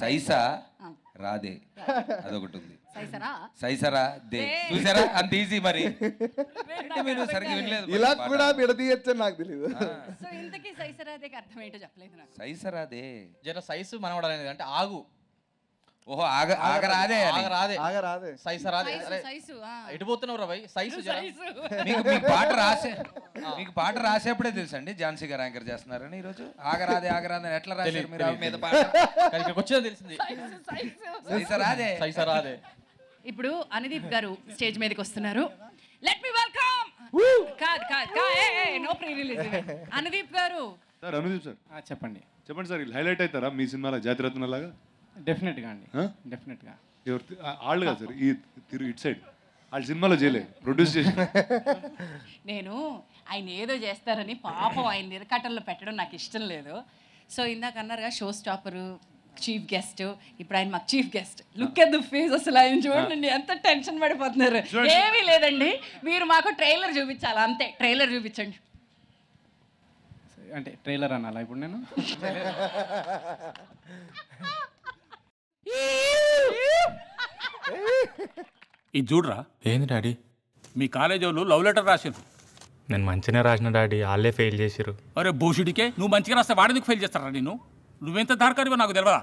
సైసా రాదే అదొకటి ఉంది. సైసరా దే చూసారా, అంత ఈజీ. మరి మీరు సరిగ్గా వినలేదు, ఇలా కూడా విడదీయొచ్చని నాకు తెలియదు. సో ఇంతకీ సైసరాదేకి అర్థం ఏంటో చెప్పలేదు నాకు. సైసరాదే జర సైసు మనవడలేదు అంటే ఆగు. ఓహో, ఆగరాదే ఆగరాదే ఆగరాదే సైసరాదే. సైసు ఎటు పోతున్నావు రా భయ్? సైసు మీకు పాట రాసేప్పుడే తెలుసండి ఝాన్సీ గారు యాంకర్ చేస్తున్నారని. ఈరోజు ఆగరాదే ఆగరాదే ఎట్లా రాశారు మీరు? ఆమె మీద పాట ఇక్కడికి వచ్చిందో తెలిసింది. సైసరాదే సైసరాదే. ఇప్పుడు అనదీప్ గారు స్టేజ్ మీదకి వస్తున్నారు. లెట్ మీ వెల్కమ్ అనదీప్ గారు. సార్ అనదీప్ సార్ చెప్పండి చెప్పండి సార్, హైలైట్ అవుతారా మీ సినిమాలో జాతిరత్నలాగా? డెఫినెట్గా అండి, డెఫినెట్గా. వాళ్ళు కదా సార్, ఈ తిరు ఇట్ సైడ్ వాళ్ళ సినిమాలో చేయలేదు, ప్రొడ్యూస్ చేసిన నేను. ఆయన ఏదో చేస్తారని పాపం ఆయన నిరకటంలో పెట్టడం నాకు ఇష్టం లేదు. సో ఇందాక అన్నారుగా షో స్టాపరు, చీఫ్ గెస్ట్. ఇప్పుడు ఆయన మాకు chief guest. Look at the face, అసలు ఆయన చూడండి ఎంత టెన్షన్ పడిపోతున్నారు. ఏమీ లేదండి, మీరు మాకు ట్రైలర్ చూపించాలి అంతే. ట్రైలర్ చూపించండి అంటే ట్రైలర్ అనాలా ఇప్పుడు నేను? ఇది చూడరా. ఏంది డాడీ? మీ కాలేజీ వాళ్ళు లవ్ లెటర్ రాసారు. నేను మంచిగా రాసిన డాడీ, వాళ్ళే ఫెయిల్ చేశారు. అరే భూషుడికే, నువ్వు మంచిగా రాస్తే వాడికి ఫెయిల్ చేస్తారా? నేను నువ్వెంత దార్కారివో నాకు తెలియదా?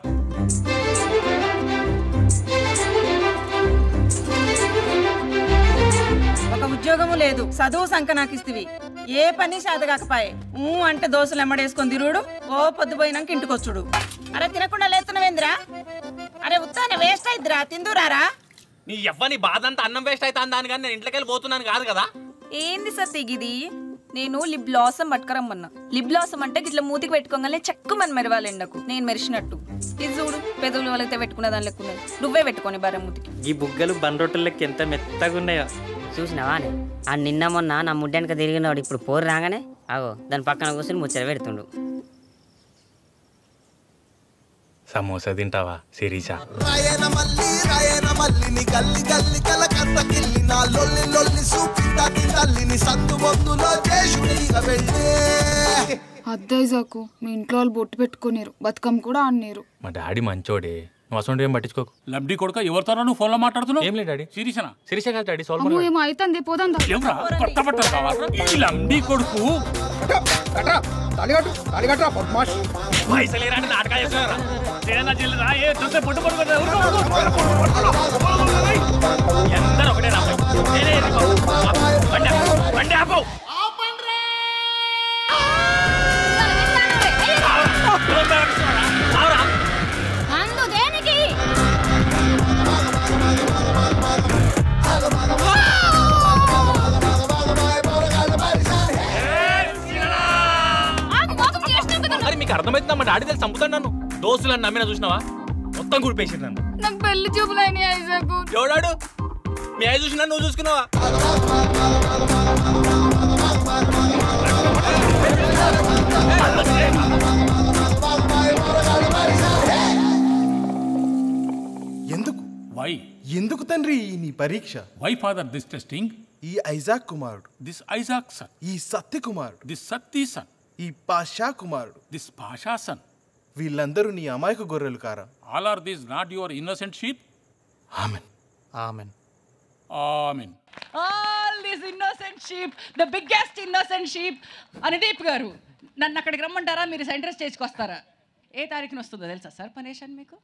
ఒక ఉద్యోగము లేదు, చదువు సంక నాకు ఇస్తివి, ఏ పని చేతగాకపాయే అంటే దోశలు ఎమ్మడేసుకొని తిరుగుడు, ఓ పొద్దుపోయినాక ఇంటికొచ్చుడు. అరే తినకుండా లేస్తున్నావేంద్రా? అరే ఉత్తానే వేస్ట్ అయిద్దిరా, తిందురారా? నీ ఎవ్వని బాధ అంతా అన్నం వేస్ట్ అవుతా అని కానీ నేను ఇంట్లోకి వెళ్ళిపోతున్నాను కాదు కదా. ఏంది సార్ తెగిది? నేను లిప్ బ్లాసమ్ పట్టుకరమ్మన్నా. లిప్ బ్లాసమ్ అంటే ఇట్లా మూతికి పెట్టుకోగానే చెక్కుమని మెరవాలండకు, నేను మెరిచినట్టు. ఇది చూడు, పెదవులు వాళ్ళతో పెట్టుకున్న దాని లెక్కున్నాయి, నువ్వే పెట్టుకొని బారా మూతికి. ఈ బుగ్గలు బండ్రొట్టెల లెక్క ఎంత మెత్తగా ఉన్నాయో చూసినావా? ఆ నిన్న మొన్న నా ముడ్డెనక తిరిగినవాడు ఇప్పుడు పోరు రాగానే అగో దాని పక్కన కూర్చొని ముచ్చట పెడుతుండు. సమోసా తింటావా శిరీష? అద్దైజాకు మీ ఇంట్లో వాళ్ళు బొట్టు పెట్టుకునేరు, బతుకమ్మ కూడా ఆడినేరు. మా డాడీ మంచోడే, నువ్వు అసలు ఏం పట్టించుకోకు. లబ్డి కొడుక ఎవరితో నువ్వు ఫోన్లో మాట్లాడుతున్నావు? ఏం లేదు డాడీ, శిరీషనా? శిరీష కాదు డాడీ, సోల్మన్. ఏమో అయితంది, పోదాం దా. ఎవరా కొట్టబట్ట కావాలా ఈ లబ్డి కొడుకు? కటా తాలిగట్టు తాలిగట్టు బద్మాష్ వైసలేరాని నాటక చేస్తున్నారు. ఏదైనా జిల్లు రా, ఏ చూస్తే పొట్టు పొట్టు కొడతారు. ఎందరో ఒకటే రా. ఏలే బండి బండి ఆపు. ఆపండి రే. ఆవరా అందు దేనికి? మీకు అర్థమైతుందా? మా డాడీ తెలిసి చంపుతాను నన్ను. దోస్తులను నమ్మిన చూసినావా? మొత్తం గుడిపేసారు నన్ను. నాకు పెళ్లి చూపులు అయినాడు. మీ అయ్య చూసినా నువ్వు చూసుకున్నావా? ఎందుకు వై ఎందుకు తండ్రి నీ పరీక్ష? Why father this testing? ఈ ఐజాక్ కుమారుడు, దిస్ ఐజాక్ సన్. ఈ సత్య కుమారుడు, దిస్ సత్య సన్. ఈ పాషా కుమారుడు, దిస్ పాషా సన్. వీళ్ళందరూ నీ అమాయక గొర్రెలు కారా? All are this not your innocent sheep? Amen amen amen. All this innocent sheep, the biggest innocent sheep. Navdeep గారు నన్ను అక్కడికి రమ్మంటారా? మీరు సెంటర్ స్టేజ్కి వస్తారా? ఏ తారీఖున వస్తుందో తెలుసా సార్ పరేషన్ మీకు?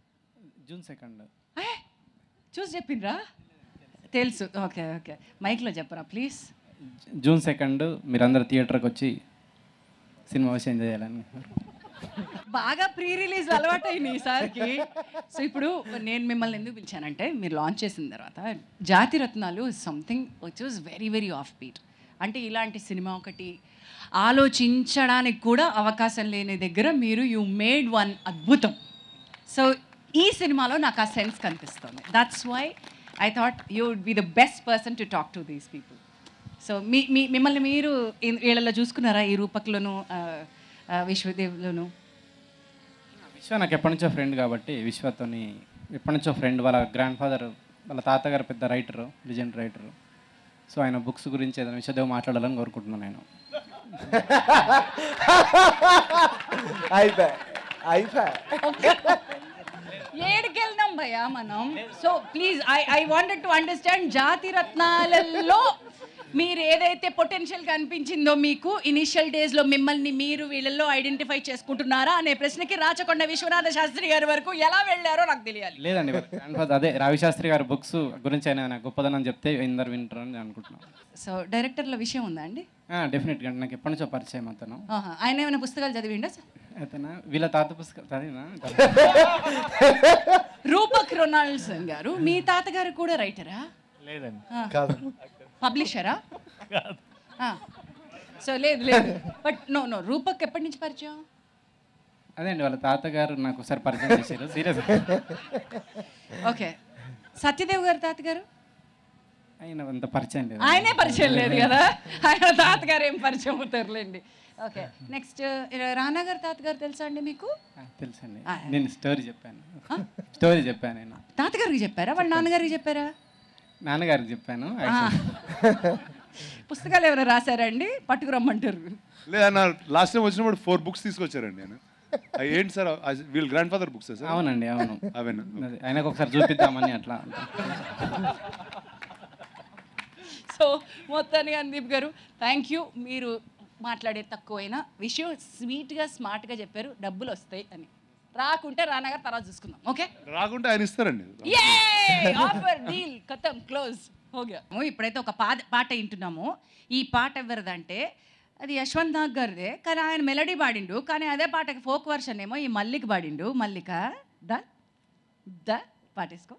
June 2nd. చూసి చెప్పిండ్రా? తెలుసు. ఓకే ఓకే, మైక్లో చెప్పరా ప్లీజ్. June 2nd మీరందరూ థియేటర్కి వచ్చి సినిమా వచ్చి ఎంజాయ్ చేయాలని. బాగా ప్రీ రిలీజ్ అలవాటు అయింది ఈసారికి. సో ఇప్పుడు నేను మిమ్మల్ని ఎందుకు పిలిచానంటే, మీరు లాంచ్ చేసిన తర్వాత Jathi Ratnalu something which was very very off beat. అంటే ఇలాంటి సినిమా ఒకటి ఆలోచించడానికి కూడా అవకాశం లేని దగ్గర మీరు యూ మేడ్ వన్ అద్భుతం. సో ఈ సినిమాలో నాకు ఆ సెన్స్ కనిపిస్తుంది. That's why I thought you would be the best person to talk to these people. So మిమ్మల్ని మీరు వీళ్ళలో చూసుకున్నారా ఈ రూపక్లోను విశ్వదేవ్లోను? విశ్వ నాకు ఎప్పటి నుంచో ఫ్రెండ్ కాబట్టి విశ్వతోని ఎప్పటి నుంచో ఫ్రెండ్. వాళ్ళ గ్రాండ్ ఫాదర్ వాళ్ళ తాతగారు పెద్ద రైటరు, లెజెండ్ రైటరు. సో ఆయన బుక్స్ గురించి ఏదైనా విశ్వదేవ్ మాట్లాడాలని కోరుకుంటున్నాను నేను. ఏడుకెళ్దాం భయ్యా మనం. So please I wanted to understand జాతిరత్నాలలో మీరు ఏదైతే పొటెన్షియల్ కనిపించిందో మీకు ఇనిషియల్ డేస్లో మిమ్మల్ని మీరు వీళ్ళల్లో ఐడెంటిఫై చేసుకుంటున్నారా అనే ప్రశ్నకి రాచకొండ విశ్వనాథ శాస్త్రి గారి వరకు ఎలా వెళ్ళారో నాకు తెలియాలి. లేదండి, అదే రవిశాస్త్రి గారి బుక్స్ గురించి ఆయన గొప్పదనం చెప్తే ఇందరు వింటారు అని అనుకుంటున్నాను. సో డైరెక్టర్ల విషయం ఉందా అండి? డెఫినెట్గా నాకు ఎప్పటి నుంచో పరిచయం అతను. ఆయన ఏమైనా పుస్తకాలు చదివిండా? అతను వీళ్ళ తాత పుస్తకాలు చదివినా. రూపక్ రొనాల్డ్సన్ గారు మీ తాతగారు కూడా రైటరా? లేదండి, కాదు. పబ్లిషరా? సో లేదు లేదు బట్ నో నో రూపక్ ఎప్పటి నుంచి పరిచయం? అదే అండి, వాళ్ళ తాతగారు నాకు ఒకసారి పరిచయం చేశారు. సీరియస్. ఓకే, సత్యదేవ్ గారు తాతగారు ఆయన అంత పరిచయం లేదు. ఆయనే పరిచయం లేదు కదా, ఆయన తాతగారు ఏం పరిచయం అవుతారులేండి. ఓకే, నెక్స్ట్ రానా గారు తాతగారు తెలుసా అండి మీకు? తెలుసండి, నేను స్టోరీ చెప్పాను. నేను తాతగారికి చెప్పారా? వాళ్ళ నాన్నగారికి చెప్పారా? నాన్నగారికి చెప్పాను. పుస్తకాలు ఎవరు రాశారండి? పట్టుకురమ్మంటారు. లేదా లాస్ట్ టైం వచ్చినప్పుడు 4 బుక్స్ తీసుకొచ్చారండి. నేను ఏంటి సార్ వీళ్ళ గ్రాండ్ ఫాదర్ బుక్స్? అవునండి, అవును అవేనా. ఆయనకు ఒకసారి చూపిద్దామని అట్లా. సో మొత్తానికి అనదీప్ గారు థ్యాంక్ యూ. మీరు మాట్లాడే తక్కువైనా విషయం స్వీట్గా స్మార్ట్గా చెప్పారు. డబ్బులు వస్తాయి అని, రాకుంటే రానగారు తర్వాత చూసుకుందాం. ఓకే, రాకుంటే ఆయన ఇస్తారండి. ఆఫర్ డీల్ కతం క్లోజ్ ఓకే. ఇప్పుడైతే ఒక పాట వింటున్నాము. ఈ పాట ఎవరిదంటే అది యశ్వంత్ నాగ్ గారిదే, కానీ ఆయన మెలడీ పాడిండు. కానీ అదే పాటకి ఫోక్ వర్షన్ ఏమో ఈ మల్లిక పాడిండు. మల్లిక ద పాటేసుకో.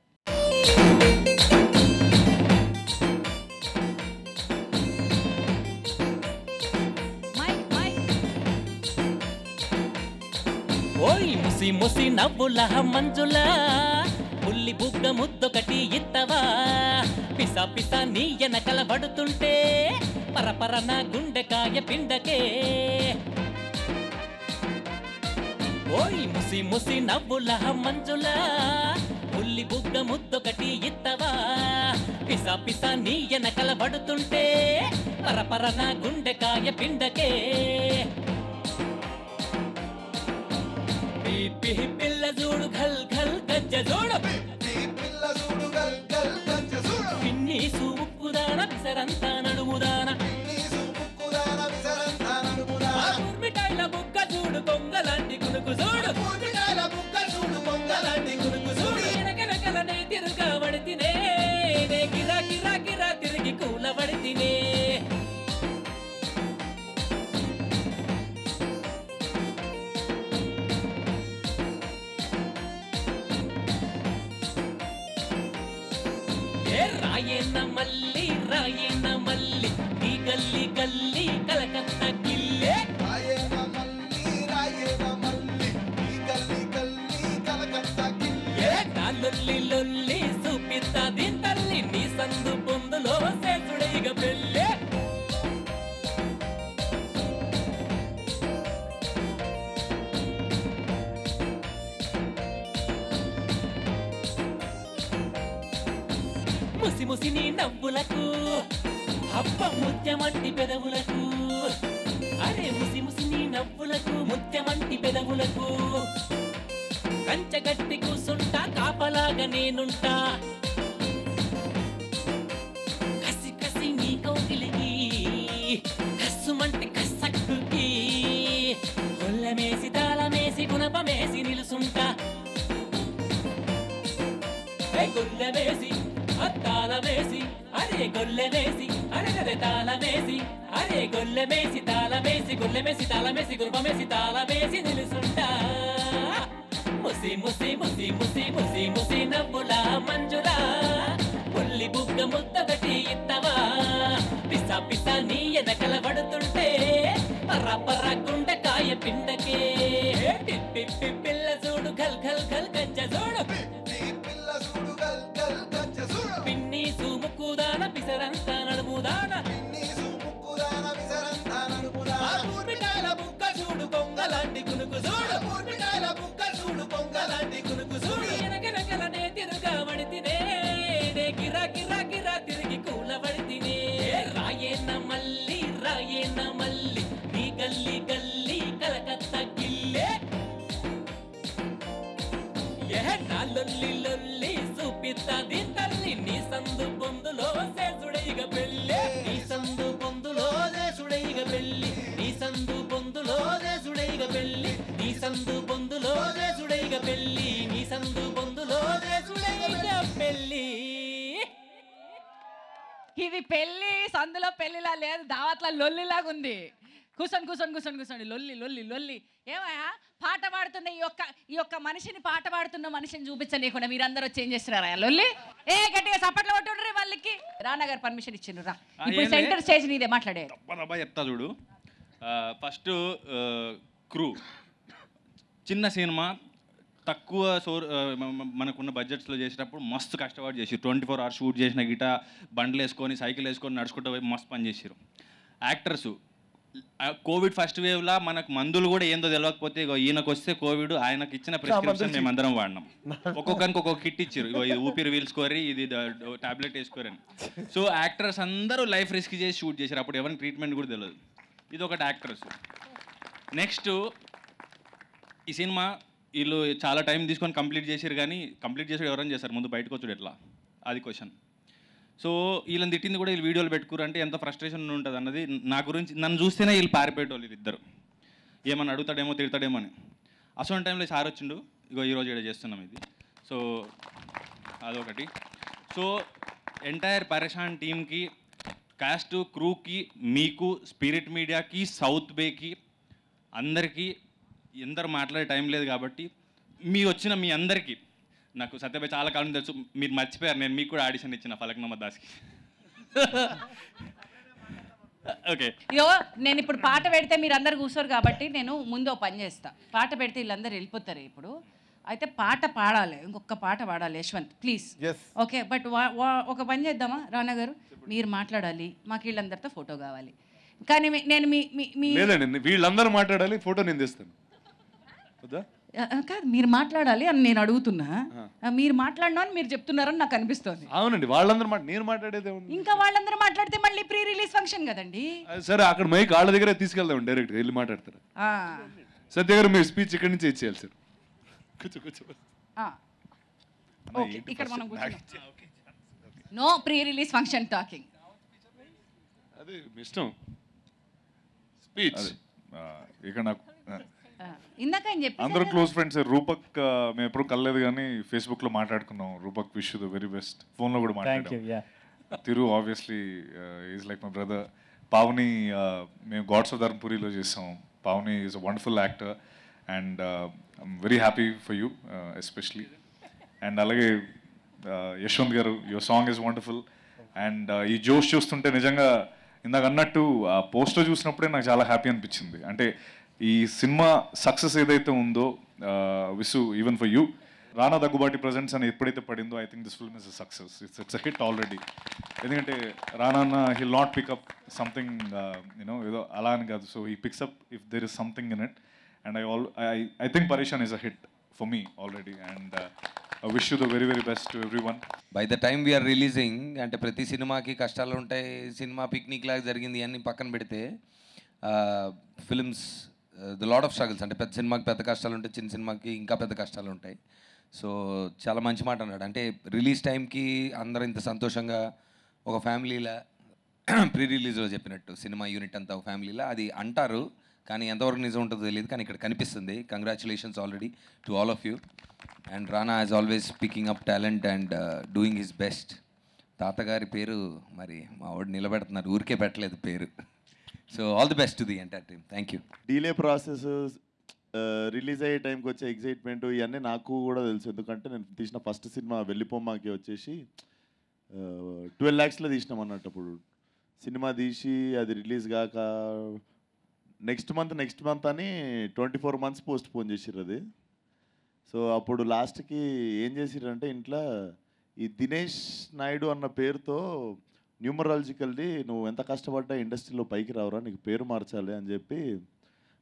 ఓయ్ ముసి ముసి నవ్వుల మంజులా, పుల్లి బుగ్గ ముద్దొకటి ఇత్తవా, పిసా పిసా నీ ఎనకల పడుతుంటే పరపర నా గుండెకాయ పిండకే. ఓయ్ ముసి ముసి నవ్వుల మంజులా, పుల్లి బుగ్గ ముద్దొకటి ఇత్తవా, పిసా పిసా నీ ఎనకల పడుతుంటే పరపర నా గుండెకాయ పిండకే. పిల్ల జూడు ఘల్ ఘల్ గజ్జ జోడ, పిల్ల జూడు ఘల్ ఘల్ గజ్జ జోడ, పిన్ని సూపుదాన విసరంతా నడుముదాన, పిన్ని సూపుదాన విసరంతా నడుముదాన, మిఠాయిల బుక్క జూడు కొంగలాంటి కునుకు జోడు, మిఠాయిల బుక్క జూడు కొంగలాంటి కునుకు జోడు, ఎనకనకలనే తిరుగబడితినే, నే కిరా కిరా కిరా తిరిగి కూలబడితినే. మల్లి రాయన మల్లి ఈ గల్లి గల్లి కలకత్తా గిల్లే, రాయన మల్లి రాయన మల్లి ఈ గల్లి గల్లి కలకత్తా గిల్లే, తాలొల్లి లొల్లి చూపిస్తా దీని తల్లి, నీ సందు పొందులో సేతుడైగ పెళ్ళే. ముసి నీ నవ్వులకు అబ్బ ముత్యమంటి పెదవులకు, అరే ముసి ముసి నీ నవ్వులకు ముత్యమంటి పెదవులకు, కంచగట్టి కూసుంటా కాపలాగా నేనుంటా, కసి కసి నీ కౌగిలికి కస్సుమంటి కసక్కుకి, ఒళ్ళమేసి తాళమేసి గుణపమేసి నిలుసుంటా, గుళ్ళమేసి తాళమేసి అరే గొల్లమేసి అరే తాళమేసి, అరే గొల్లమేసి తాళమేసి గొల్లమేసి తాళమేసి గుర్భమేసి తాళమేసి నిలుసుంటా. ముసి ముసి ముసి ముసి ముసి ముసి నవ్వుల మంజులా, పుల్లి బుగ్గ ముద్దొకటి ఇత్తవా, పిసా పిసా నీ ఎనకల పడుతుంటే పర్ర పర్ర గుండెకాయ పిండకే. పిప్పి పిల్ల చూడు ఘల్ ఘల్ ఘల్ గజ్జ చూడు, పిన్ని సూముక్కుదాన పిసరంతా నడుముదాన, పిన్ని ఇట్లది తల్లి నీ సందు పొందులో సేసుడైగ పెళ్ళి నీ సందు పొందులో సేసుడైగ పెళ్ళి నీ సందు పొందులో సేసుడైగ పెళ్ళి నీ సందు పొందులో సేసుడైగ పెళ్ళి నీ సందు పొందులో సేసుడైగ పెళ్ళి. ఇది పెళ్ళి సందులో పెళ్ళిలా లేదు, దావత్లా లొల్లిలాగా ఉంది. కూర్చొని కూర్చొని కూర్చొని కూర్చోండి, లొల్లి లొల్లి లొల్లి. ఏమయ్యా పాట పాడుతున్న ఈ యొక్క మనిషిని, పాట పాడుతున్న మనిషిని చూపించలేకుండా మీరందరూ వచ్చి ఏం చేస్తున్నారా లొల్లి? ఏ గట్టిగా సపట్లో కొట్టుండ్రి వాళ్ళకి. రానా గారు పర్మిషన్ ఇచ్చిండ్రు, రా ఇప్పుడు సెంటర్ స్టేజ్ నీదే, మాట్లాడే. రబ్బా చెప్తా చూడు. ఫస్ట్ క్రూ, చిన్న సినిమా, తక్కువ మనకున్న బడ్జెట్స్లో చేసేటప్పుడు మస్తు కష్టపడి చేసి 24 hours షూట్ చేసిన గిట బండ్లు వేసుకొని సైకిల్ వేసుకొని నడుచుకుంటూ పోయి మస్తు పని చేసారు. యాక్టర్సు కోవిడ్ ఫస్ట్ వేవ్లా మనకు మందులు కూడా ఏందో తెలియకపోతే ఇగో ఈయనకు వస్తే కోవిడ్, ఆయనకు ఇచ్చిన ప్రిస్క్రిప్షన్ మేము అందరం వాడినాం. ఒక్కొక్కరికి ఒక్కొక్క కిట్ ఇచ్చారు, ఇగో ఇది ఊపిరి వీల్చుకోరి, ఇది టాబ్లెట్ వేసుకోరని. సో యాక్టర్స్ అందరూ లైఫ్ రిస్క్ చేసి షూట్ చేశారు, అప్పుడు ఎవరికి ట్రీట్మెంట్ కూడా తెలియదు. ఇది ఒకటి యాక్టర్స్. నెక్స్ట్ ఈ సినిమా వీళ్ళు చాలా టైం తీసుకొని కంప్లీట్ చేశారు, కానీ కంప్లీట్ చేసాడు ఎవరైనా చేశారు ముందు బయటకు వచ్చాడు ఎట్లా, అది క్వశ్చన్. సో వీళ్ళని తిట్టింది కూడా వీళ్ళు వీడియోలు పెట్టుకురంటే ఎంత ఫ్రస్ట్రేషన్ ఉంటుంది అన్నది. నా గురించి నన్ను చూస్తేనే వీళ్ళు పారిపోయేటోళ్ళు వీళ్ళిద్దరు, ఏమన్నా అడుగుతాడేమో తిడతాడేమో అని. అసలు టైంలో సార్ వచ్చిండు, ఇగో ఈరోజు ఇక్కడ చేస్తున్నాం ఇది. సో అదొకటి. సో ఎంటైర్ పరేషాన్ టీమ్కి, క్యాస్ట్ క్రూకి, మీకు, స్పిరిట్ మీడియాకి, సౌత్ బేకి, అందరికీ ఎందరూ మాట్లాడే టైం లేదు కాబట్టి మీ వచ్చిన మీ అందరికీ, నాకు సత్యభాయ్ చాలా కాలం తెలుసు, మీరు మర్చిపోయారు, నేను మీకు కూడా ఆడిషన్ ఇచ్చిన ఫలక్నామా దాస్కి. ఓకే యో, నేను ఇప్పుడు పాట పెడితే మీరు అందరు కూర్చోరు కాబట్టి నేను ముందు పని చేస్తా. పాట పెడితే వీళ్ళందరూ వెళ్ళిపోతారు. ఇప్పుడు అయితే పాట పాడాలి, ఇంకొక పాట పాడాలి. యశ్వంత్ ప్లీజ్. ఓకే, బట్ ఒక పని చేద్దామా, రానా గారు మీరు మాట్లాడాలి, మాకు వీళ్ళందరితో ఫోటో కావాలి. కానీ నేను మీ వీళ్ళందరూ మాట్లాడాలి, ఫోటో నేను తీస్తాను కాదు, మీరు మాట్లాడాలి అని నేను అడుగుతున్నా. మీరు మాట్లాడినా అని మీరు చెప్తున్నారని నాకు అనిపిస్తుంది. అవునండి, వాళ్ళందరూ నేను మాట్లాడేదే ఉంది. ఇంకా వాళ్ళందరూ మాట్లాడితే మళ్ళీ ప్రీ రిలీజ్ ఫంక్షన్ కదండి. సరే అక్కడ మైక్ వాళ్ళ దగ్గర తీసుకెళ్దాం, డైరెక్ట్ వెళ్ళి మాట్లాడతారు. సత్య గారు మీరు స్పీచ్ ఇక్కడ నుంచి ఇచ్చేయాలి సార్. ఇక్కడ మనం no pre release function talking, అదే ఇష్టం స్పీచ్. ఇక్కడ నాకు ఇందాక ఏం చెప్పి అందరూ క్లోజ్ ఫ్రెండ్స్ రూపక్, మేము ఎప్పుడు కలలేదు కానీ ఫేస్బుక్ లో మాట్లాడుకున్నాం. Roopak wish you the very best. Phone లో కూడా మాట్లాడాం. Thiru obviously is like my brother. Pavani మేము గాడ్స్ ఆఫ్ ధర్మపురిలో చేసాం. Pavani is a wonderful actor and I'm very happy for you especially. And అలాగే యశ్వంత్ గారు, your song is wonderful. And ఈ జోష్ చూస్తుంటే నిజంగా ఇందాక అన్నట్టు ఆ పోస్టర్ చూసినప్పుడే నాకు చాలా హ్యాపీ అనిపించింది. అంటే ఈ సినిమా సక్సెస్ ఏదైతే ఉందో, విసు even for you, Rana Daggubati presents అని ఎప్పుడైతే పడిందో, I think this film is a success. It's a hit already. ఎందుకంటే రానా hill not pickup something you know, ఏదో అలా అని కాదు. So he picks up if there is something in it. And I think పరేషాన్ is a hit for me already. And I wish you the very very best to every one. By the time we are releasing, అంటే ప్రతి సినిమాకి కష్టాలు ఉంటాయి, cinema picnic లాగా జరిగింది అని పక్కన పెడితే films the lot of struggles. అంటే పెద్ద సినిమాకి పెద్ద కష్టాలు ఉంటాయి, చిన్న సినిమాకి ఇంకా పెద్ద కష్టాలు ఉంటాయి. సో చాలా మంచి మాట అన్నాడు. అంటే రిలీజ్ టైంకి అందరూ ఇంత సంతోషంగా ఒక ఫ్యామిలీలా, ప్రీ రిలీజ్లో చెప్పినట్టు సినిమా యూనిట్ అంతా ఒక ఫ్యామిలీలా, అది అంటారు కానీ ఎంతవరకు నిజం ఉంటుందో తెలియదు. కానీ ఇక్కడ కనిపిస్తుంది. Congratulations already to all of you. And Rana is always picking up talent and doing his best. తాతగారి పేరు మరి మా వాడు నిలబెడుతున్నారు, ఊరికే పెట్టలేదు పేరు. So all the best to the entire team. Thank you. Delay processes, release అయ్యే టైంకి వచ్చే ఎగ్జైట్మెంట్ ఇవన్నీ నాకు కూడా తెలుసు. ఎందుకంటే నేను తీసిన ఫస్ట్ సినిమా వెళ్ళిపోమ్మాకి వచ్చేసి 12 lakhsలో తీసినాం అన్నప్పుడు. సినిమా తీసి అది రిలీజ్ కాక నెక్స్ట్ మంత్ అని 24 months పోస్ట్ పోన్ చేసిర్రు అది. సో అప్పుడు లాస్ట్కి ఏం చేసిరంటే ఇంట్లో ఈ దినేష్ నాయుడు అన్న పేరుతో న్యూమరాలజికల్లీ నువ్వు ఎంత కష్టపడ్డా ఇండస్ట్రీలో పైకి రావురా, నీకు పేరు మార్చాలి అని చెప్పి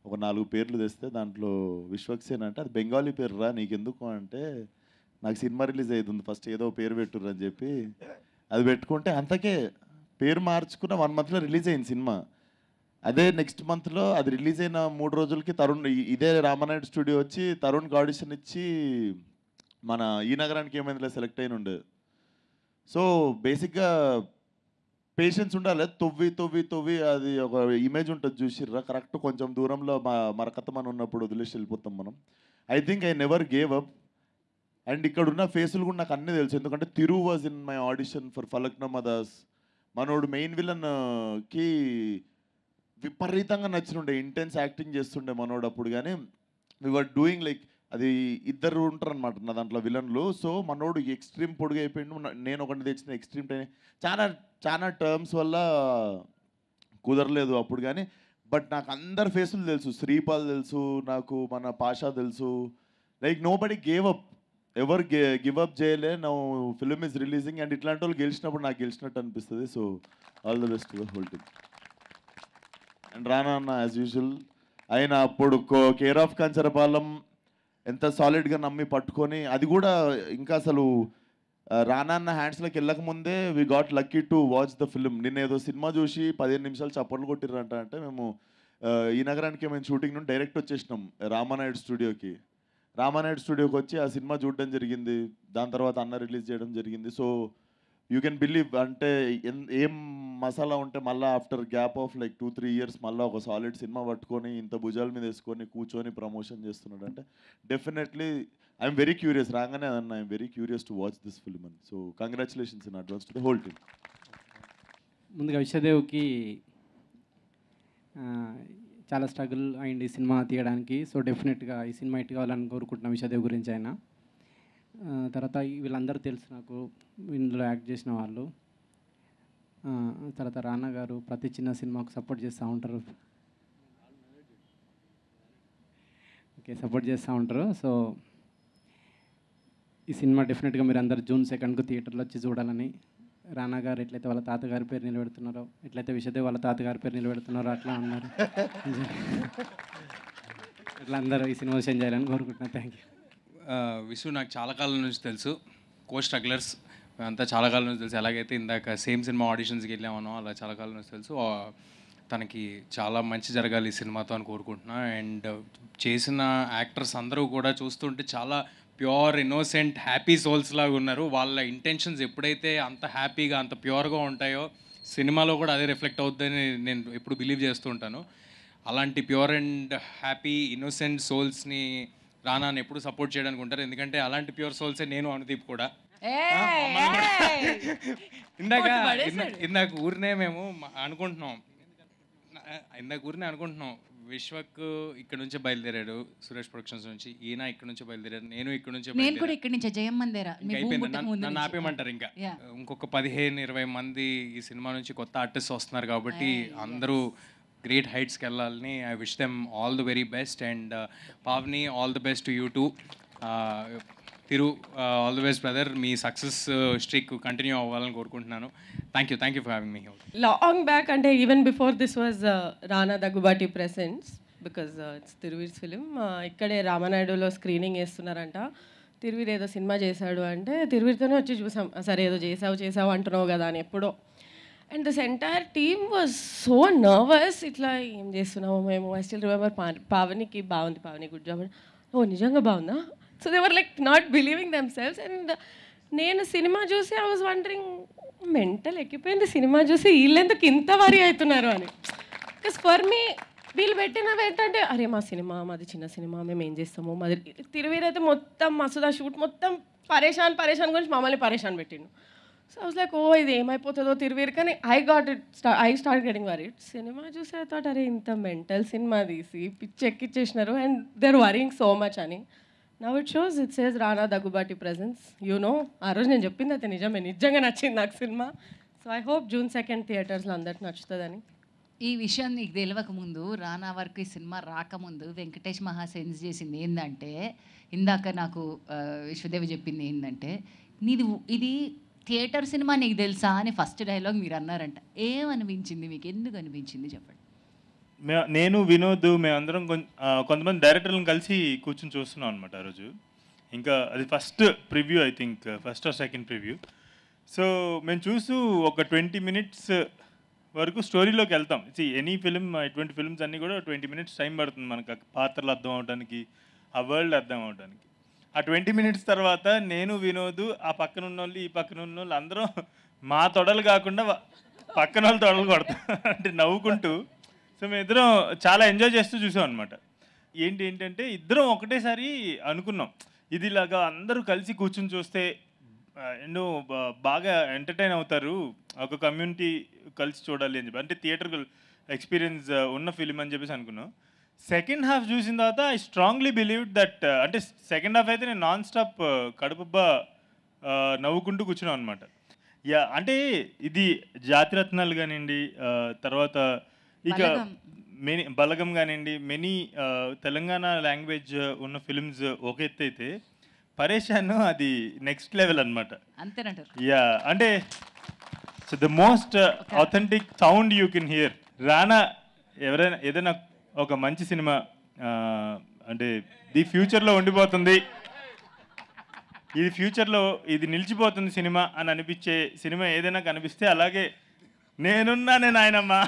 ఒక 4 పేర్లు తెస్తే దాంట్లో విశ్వక్ సేన్ అంటే అది బెంగాలీ పేరు రా నీకెందుకు అంటే, నాకు సినిమా రిలీజ్ అవుతుంది ఫస్ట్ ఏదో పేరు పెట్టుర్రు అని చెప్పి అది పెట్టుకుంటే అంతకే పేరు మార్చుకున్న 1 monthలో రిలీజ్ అయింది సినిమా. అదే నెక్స్ట్ మంత్లో అది రిలీజ్ అయిన 3 రోజులకి తరుణ్ ఇదే రామనాయుడు స్టూడియో వచ్చి తరుణ్కి ఆడిషన్ ఇచ్చి మన ఈ నగరానికి ఏమైందిలో సెలెక్ట్ అయిన ఉండేది. సో బేసిక్గా పేషెన్స్ ఉండాలి. తొవ్వి తొవ్వి తొవ్వి అది ఒక ఇమేజ్ ఉంటుంది చూసిర్రా, కరెక్ట్ కొంచెం దూరంలో మరకత మనం ఉన్నప్పుడు వదిలేసి వెళ్ళిపోతాం మనం. I think I never gave up. And ఇక్కడ ఉన్న ఫేసులు కూడా నాకు అన్నీ తెలుసు, ఎందుకంటే Thiru was in my audition for Falaknuma Das. మనోడు మెయిన్ విలన్కి విపరీతంగా నచ్చినుండే, ఇంటెన్స్ యాక్టింగ్ చేస్తుండే మనోడు అప్పుడు. కానీ వీఆర్ డూయింగ్ లైక్ అది ఇద్దరు ఉంటారు అనమాట నా దాంట్లో విలన్లు. సో మనోడు ఎక్స్ట్రీమ్ పొడుగు అయిపోయిండు, నేను ఒకటి తెచ్చిన ఎక్స్ట్రీమ్ టైం. చాలా చాలా టర్మ్స్ వల్ల కుదరలేదు అప్పుడు. కానీ బట్ నాకు అందరు ఫేసులు తెలుసు, శ్రీపాల్ తెలుసు నాకు, మన పాషా తెలుసు. Like nobody gave up, ఎవరు గివప్ చేయలే. నా ఫిలిం ఈజ్ రిలీజింగ్ అండ్ ఇట్లాంటి వాళ్ళు గెలిచినప్పుడు నాకు గెలిచినట్టు అనిపిస్తుంది. So all the best to whole team. And Rana అన్న యాజ్ యూజువల్ ఆయన అప్పుడు కేర్ ఆఫ్ కంచరపాలెం ఎంత సాలిడ్గా నమ్మి పట్టుకొని, అది కూడా ఇంకా అసలు రానా అన్న హ్యాండ్స్లోకి వెళ్ళకముందే we got lucky to watch the film. నిన్న ఏదో సినిమా చూసి 15 నిమిషాలు చప్పట్లు కొట్టిర్రంట అంటే, మేము ఈ నగరానికి మేము షూటింగ్ నుండి డైరెక్ట్ వచ్చేసినాం రామానాయుడు స్టూడియోకి. రామానాయుడు స్టూడియోకి వచ్చి ఆ సినిమా చూడడం జరిగింది, దాని తర్వాత అన్న రిలీజ్ చేయడం జరిగింది. సో యూ కెన్ బిలీవ్ అంటే ఏం మసాలా ఉంటే మళ్ళీ after gap of like 2-3 years మళ్ళీ ఒక సాలిడ్ సినిమా పట్టుకొని ఇంత భుజాల మీద వేసుకొని కూర్చొని ప్రమోషన్ చేస్తున్నాడు అంటే డెఫినెట్లీ ఐఎమ్ వెరీ క్యూరియస్. రాగానే అన్న I'm very curious to watch this film అని. So congratulations in advance to the whole team. ముందుగా విశ్వదేవ్కి చాలా స్ట్రగుల్ అయింది ఈ సినిమా తీయడానికి. సో డెఫినెట్గా ఈ సినిమా హిట్ కావాలని కోరుకుంటున్నాం విశ్వదేవ్ గురించి. ఆయన తర్వాత వీళ్ళందరూ తెలుసు నాకు ఇందులో యాక్ట్ చేసిన వాళ్ళు. తర్వాత రానా గారు ప్రతి చిన్న సినిమాకు సపోర్ట్ చేస్తూ ఉంటారు, ఓకే సపోర్ట్ చేస్తూ ఉంటారు. సో ఈ సినిమా డెఫినెట్గా మీరు అందరు June 2nd థియేటర్లో వచ్చి చూడాలని, రానా గారు ఎట్లయితే వాళ్ళ తాతగారి పేరు నిలబెడుతున్నారో, ఎట్లయితే విశ్వదేవ్ వాళ్ళ తాతగారి పేరు నిలబెడుతున్నారో అట్లా అన్నారు, అట్లా అందరూ ఈ సినిమా సెండ్ చేయాలని కోరుకుంటున్నాను. Thank you. విశ్వ నాకు చాలా కాలం నుంచి తెలుసు, కో స్ట్రగ్లర్స్ అంతా చాలా కాలం నుంచి తెలుసు. ఎలాగైతే ఇందాక సేమ్ సినిమా ఆడిషన్స్కి వెళ్ళామనో అలా చాలా కాలం నుంచి తెలుసు. తనకి చాలా మంచి జరగాలి ఈ సినిమాతో అని కోరుకుంటున్నా. అండ్ చేసిన యాక్టర్స్ అందరూ కూడా చూస్తుంటే చాలా ప్యూర్ ఇన్నోసెంట్ హ్యాపీ సోల్స్ లాగా ఉన్నారు. వాళ్ళ ఇంటెన్షన్స్ ఎప్పుడైతే అంత హ్యాపీగా అంత ప్యూర్గా ఉంటాయో సినిమాలో కూడా అదే రిఫ్లెక్ట్ అవుతుందని నేను ఎప్పుడు బిలీవ్ చేస్తూ ఉంటాను. అలాంటి ప్యూర్ అండ్ హ్యాపీ ఇన్నోసెంట్ సోల్స్ని రానాని ఎప్పుడు సపోర్ట్ చేయడానికి ఉంటారు, ఎందుకంటే అలాంటి ప్యూర్ సోల్సే నేను అనుదీప్ కూడా. ఇందాక ఊరినే మేము అనుకుంటున్నాం విశ్వక్ ఇక్కడ నుంచే బయలుదేరాడు, సురేష్ ప్రొడక్షన్స్ నుంచి ఈయన ఇక్కడ నుంచి బయలుదేరాడు, నేను ఇక్కడ నుంచి. ఆపేమంటారు ఇంకా ఇంకొక 15-20 మంది ఈ సినిమా నుంచి కొత్త ఆర్టిస్ట్ వస్తున్నారు కాబట్టి అందరూ great heights kellalni. I wish them all the very best. And Pavani, all the best to you too. Thiru, all the best brother. Me success streak continue avvalani korukuntunnanu. Thank you, thank you for having me here. Long back and even before this was Rana Daggubati presents, because it's Thiruveer's film. Ikkade Ramanadu lo screening chestunnaranta. Thiruveer edo cinema chesadu ante Thiruveer tone vachi chusam, sare edo chesavu antunavu kada ani eppudu. And this entire team was so nervous. Itla em chestunnamo memo. I still remember Pavani ki baavundi, Pavani good job. Oh nijanga baavunda. So they were like not believing themselves. And nenu cinema chusi I was wondering mental ekkipoyindi cinema chusi illendu kinta vari aitunaru ani. Because for me వీళ్ళు పెట్టినవి ఏంటంటే అరే మా cinema మాది చిన్న cinema మేము ఏం చేస్తాము మాది. తిరువీరైతే మొత్తం మసూదా షూట్ మొత్తం పరేషాన్ గురించి మమ్మల్ని పరేషాన్ పెట్టిండు. So I was like, oh, ఇది ఏమైపోతుందో తిరువీర్. కానీ I started getting worried. సినిమా చూసి I thought, అరే ఇంత మెంటల్ సినిమా తీసి పిచ్చెక్కిచ్చేసినారు and they are worrying so much అని. Now it shows, it says Rana Daggubati presents. You know, ఆ రోజు నేను చెప్పింది అయితే నిజమే, నిజంగా నచ్చింది నాకు సినిమా. So I hope June 2nd థియేటర్స్లో అందరికి నచ్చుతుందని. ఈ విషయం నీకు తెలియకముందు, రానా వరకు ఈ సినిమా రాకముందు వెంకటేష్ మహా సెన్స్ చేసింది ఏంటంటే, ఇందాక నాకు విశ్వదేవి చెప్పింది ఏంటంటే, ఇది థియేటర్ సినిమా నీకు తెలుసా అని ఫస్ట్ డైలాగ్ మీరు అన్నారంట. ఏమనిపించింది మీకు, ఎందుకు అనిపించింది చెప్పండి. నేను వినోద్ మేమందరం కొంతమంది డైరెక్టర్లను కలిసి కూర్చొని చూస్తున్నాం అనమాట ఆ రోజు. ఇంకా అది first preview, I think first or second preview. So మేము చూస్తూ ఒక 20 minutes వరకు స్టోరీలోకి వెళ్తాం. ఎనీ ఫిల్మ్, ఇటువంటి ఫిల్మ్స్ అన్నీ కూడా 20 minutes టైం పడుతుంది మనకు పాత్రలు అర్థం అవడానికి, ఆ వరల్డ్ అర్థం అవడానికి. ఆ 20 నిమిషాల తర్వాత నేను వినోదు ఆ పక్కన ఉన్నోళ్ళు ఈ పక్కన ఉన్నోళ్ళు అందరూ మా తొడలు కాకుండా పక్కన వాళ్ళు తొడలు కొడతాం అంటే నవ్వుకుంటూ. సో మేమిద్దరం చాలా ఎంజాయ్ చేస్తూ చూసాం అనమాట. ఏంటంటే ఇద్దరం ఒకటేసారి అనుకున్నాం ఇది ఇలాగా అందరూ కలిసి కూర్చుని చూస్తే ఎన్నో బాగా ఎంటర్టైన్ అవుతారు, ఒక కమ్యూనిటీ కలిసి చూడాలి అని చెప్పి, అంటే థియేటర్ ఎక్స్పీరియన్స్ ఉన్న ఫిలిం అని చెప్పేసి అనుకున్నాం. సెకండ్ హాఫ్ చూసిన తర్వాత ఐ స్ట్రాంగ్లీ బిలీవ్డ్ దట్, అంటే సెకండ్ హాఫ్ అయితే నేను నాన్ స్టాప్ కడుపుబ్బా నవ్వుకుంటూ కూర్చున్నాను అనమాట. యా, అంటే ఇది జాతిరత్నాలు కానివ్వండి, తర్వాత ఇక మెనీ బలగం కానివ్వండి, మెనీ తెలంగాణ లాంగ్వేజ్ ఉన్న ఫిలిమ్స్ ఒక ఎత్తు అయితే పరేషాన్ అది నెక్స్ట్ లెవెల్ అనమాట. యా, అంటే so the most authentic sound you can hear. రానా ఎవరైనా ఏదైనా ఒక మంచి సినిమా అంటే ది ఫ్యూచర్లో ఉండిపోతుంది, ఇది ఫ్యూచర్లో ఇది నిలిచిపోతుంది సినిమా అని అనిపించే సినిమా ఏదైనా కనిపిస్తే అలాగే నేనున్నా నేను ఆయనమ్మా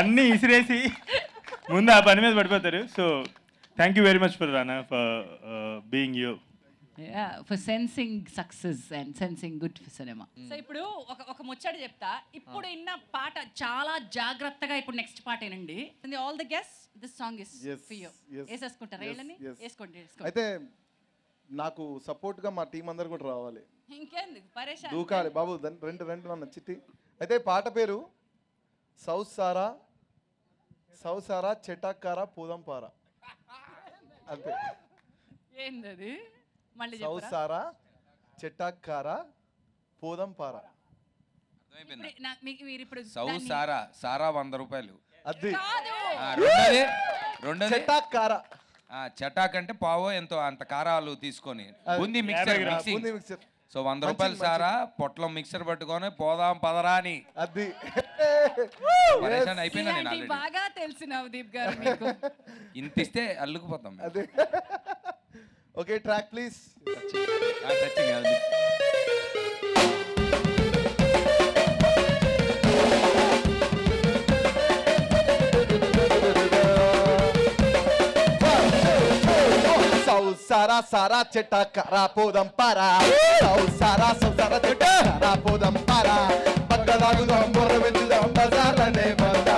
అన్నీ ఇసిరేసి ముందు ఆ పని మీద పడిపోతారు. So thank you very much for Rana for being you, yeah, for sensing success and sensing good cinema. So ipudu oka muchchadu chepta ipudu inna paata chaala jagrattaga ipudu next part enandi and all the guests this song is yes, for you esaskuntara elani eskondi eskondi aithe naaku support ga ma team andaru kuda raavali inkendi pareshan dukali babu rendu rendu nanna chitti aithe paata peru sausara chetakara podampara అంతే. ఏందది మళ్ళీ చెప్పరా? సౌసారా చెట్టాకారా పోదంపార అర్థమైపోయింది నాకు. మీరు ఇప్పుడు సౌసారా సారా 100 రూపాయలు అది కాదు. రెండోది చెట్టాకారా, ఆ చెటాక్ అంటే పావో ఎంతో అంత కారాలు తీసుకొని బుంది మిక్సర్ మిక్సింగ్. సో 100 రూపాయలు సారా పొట్లం మిక్సర్ పట్టుకొని పోదాం పదరా అని అది బాగా తెలిసిన దీప్ గారు మీకు ఇంత ఇస్తే అల్లుకుపోతాం. Okay track please. सारा सारा चिट्टा करा पोदम पारा सारा सारा चिट्टा करा पोदम पारा बगला गुदम बोर विच दम बाजार ने बंदा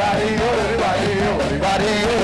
बारी और Everybody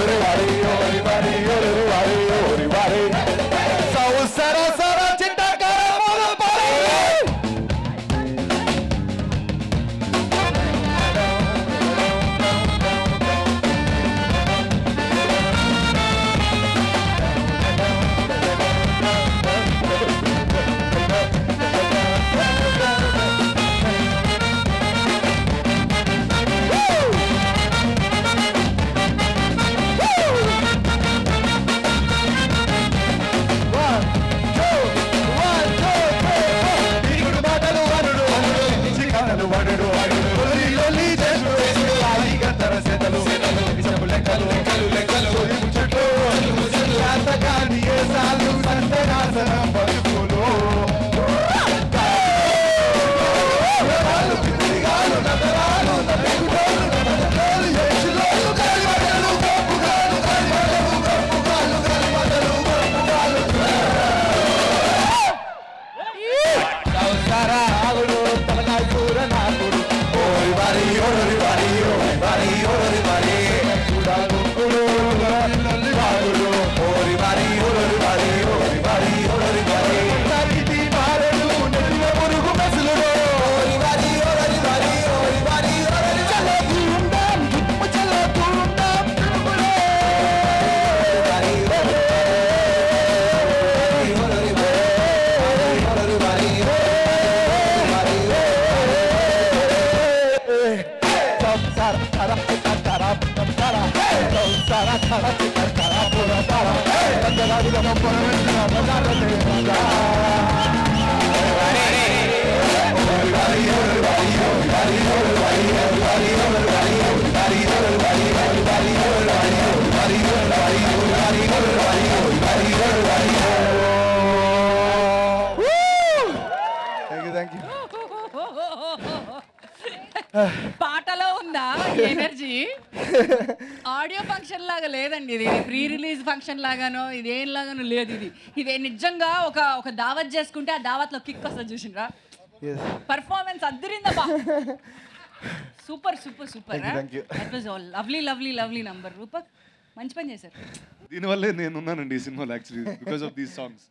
పాటలో ఉందా ఎనర్జీ? ఆడియో ఫంక్షన్ లాగా లేదండి ఇది, ప్రీ రిలీజ్ ఫంక్షన్ లాగానో ఇదేం లాగానో లేదు. ఇది ఇది నిజంగా ఒక ఒక దావత్ చేసుకుంటే ఆ దావత్లో కిక్ వస్తుంది చూసినరా. పర్ఫార్మెన్స్ అద్దరిందబ్బా. Super super super. That was all lovely lovely lovely number. Rupak మంచి పని చేశారు. దీనివల్లే నేను ఉన్నానండి ఈ సినిమాలో actually, because of these songs.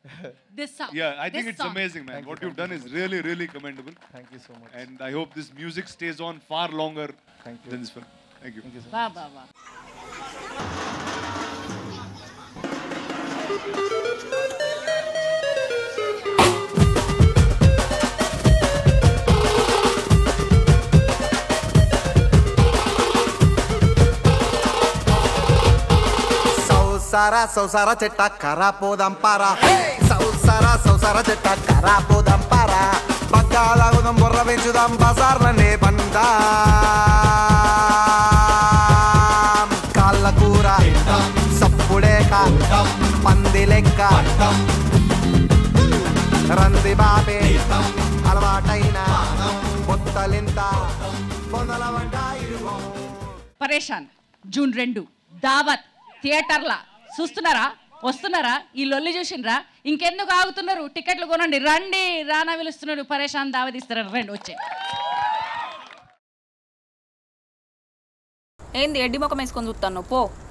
This song yeah I think it's amazing man. What you done is really really commendable. Thank you so much and I hope this music stays on far longer than this film. Thank you. బా బా బా. சௌசாரா செட்டா கரா போதம் பாரா சௌசாரா செட்டா கரா போதம் பாரா பக்காலாகுதம் பொற வெஞ்சுதாம் பசார்னே பண்டாம் கால்ல கூரா சப்புடே காட்டம் பந்திலே காட்டம் రంది బాబే అలవాటైనా పొత్తలింతా పొందలవంటా ఇరుగో. పరేషాన్ జూన్ 2 దావత్ థియేటర్లా చూస్తున్నారా? వస్తున్నారా? ఈ లొల్లి చూసినరా? ఇంకెందుకు ఆగుతున్నారు? టికెట్లు కొనండి, రండి. రానా పిలుస్తున్నాడు, పరేషాన్ దావత్ ఇస్తున్నారు, రండి వచ్చే. ఏంది ఎడ్డి ముఖం వేసుకొని చూస్తాను పో.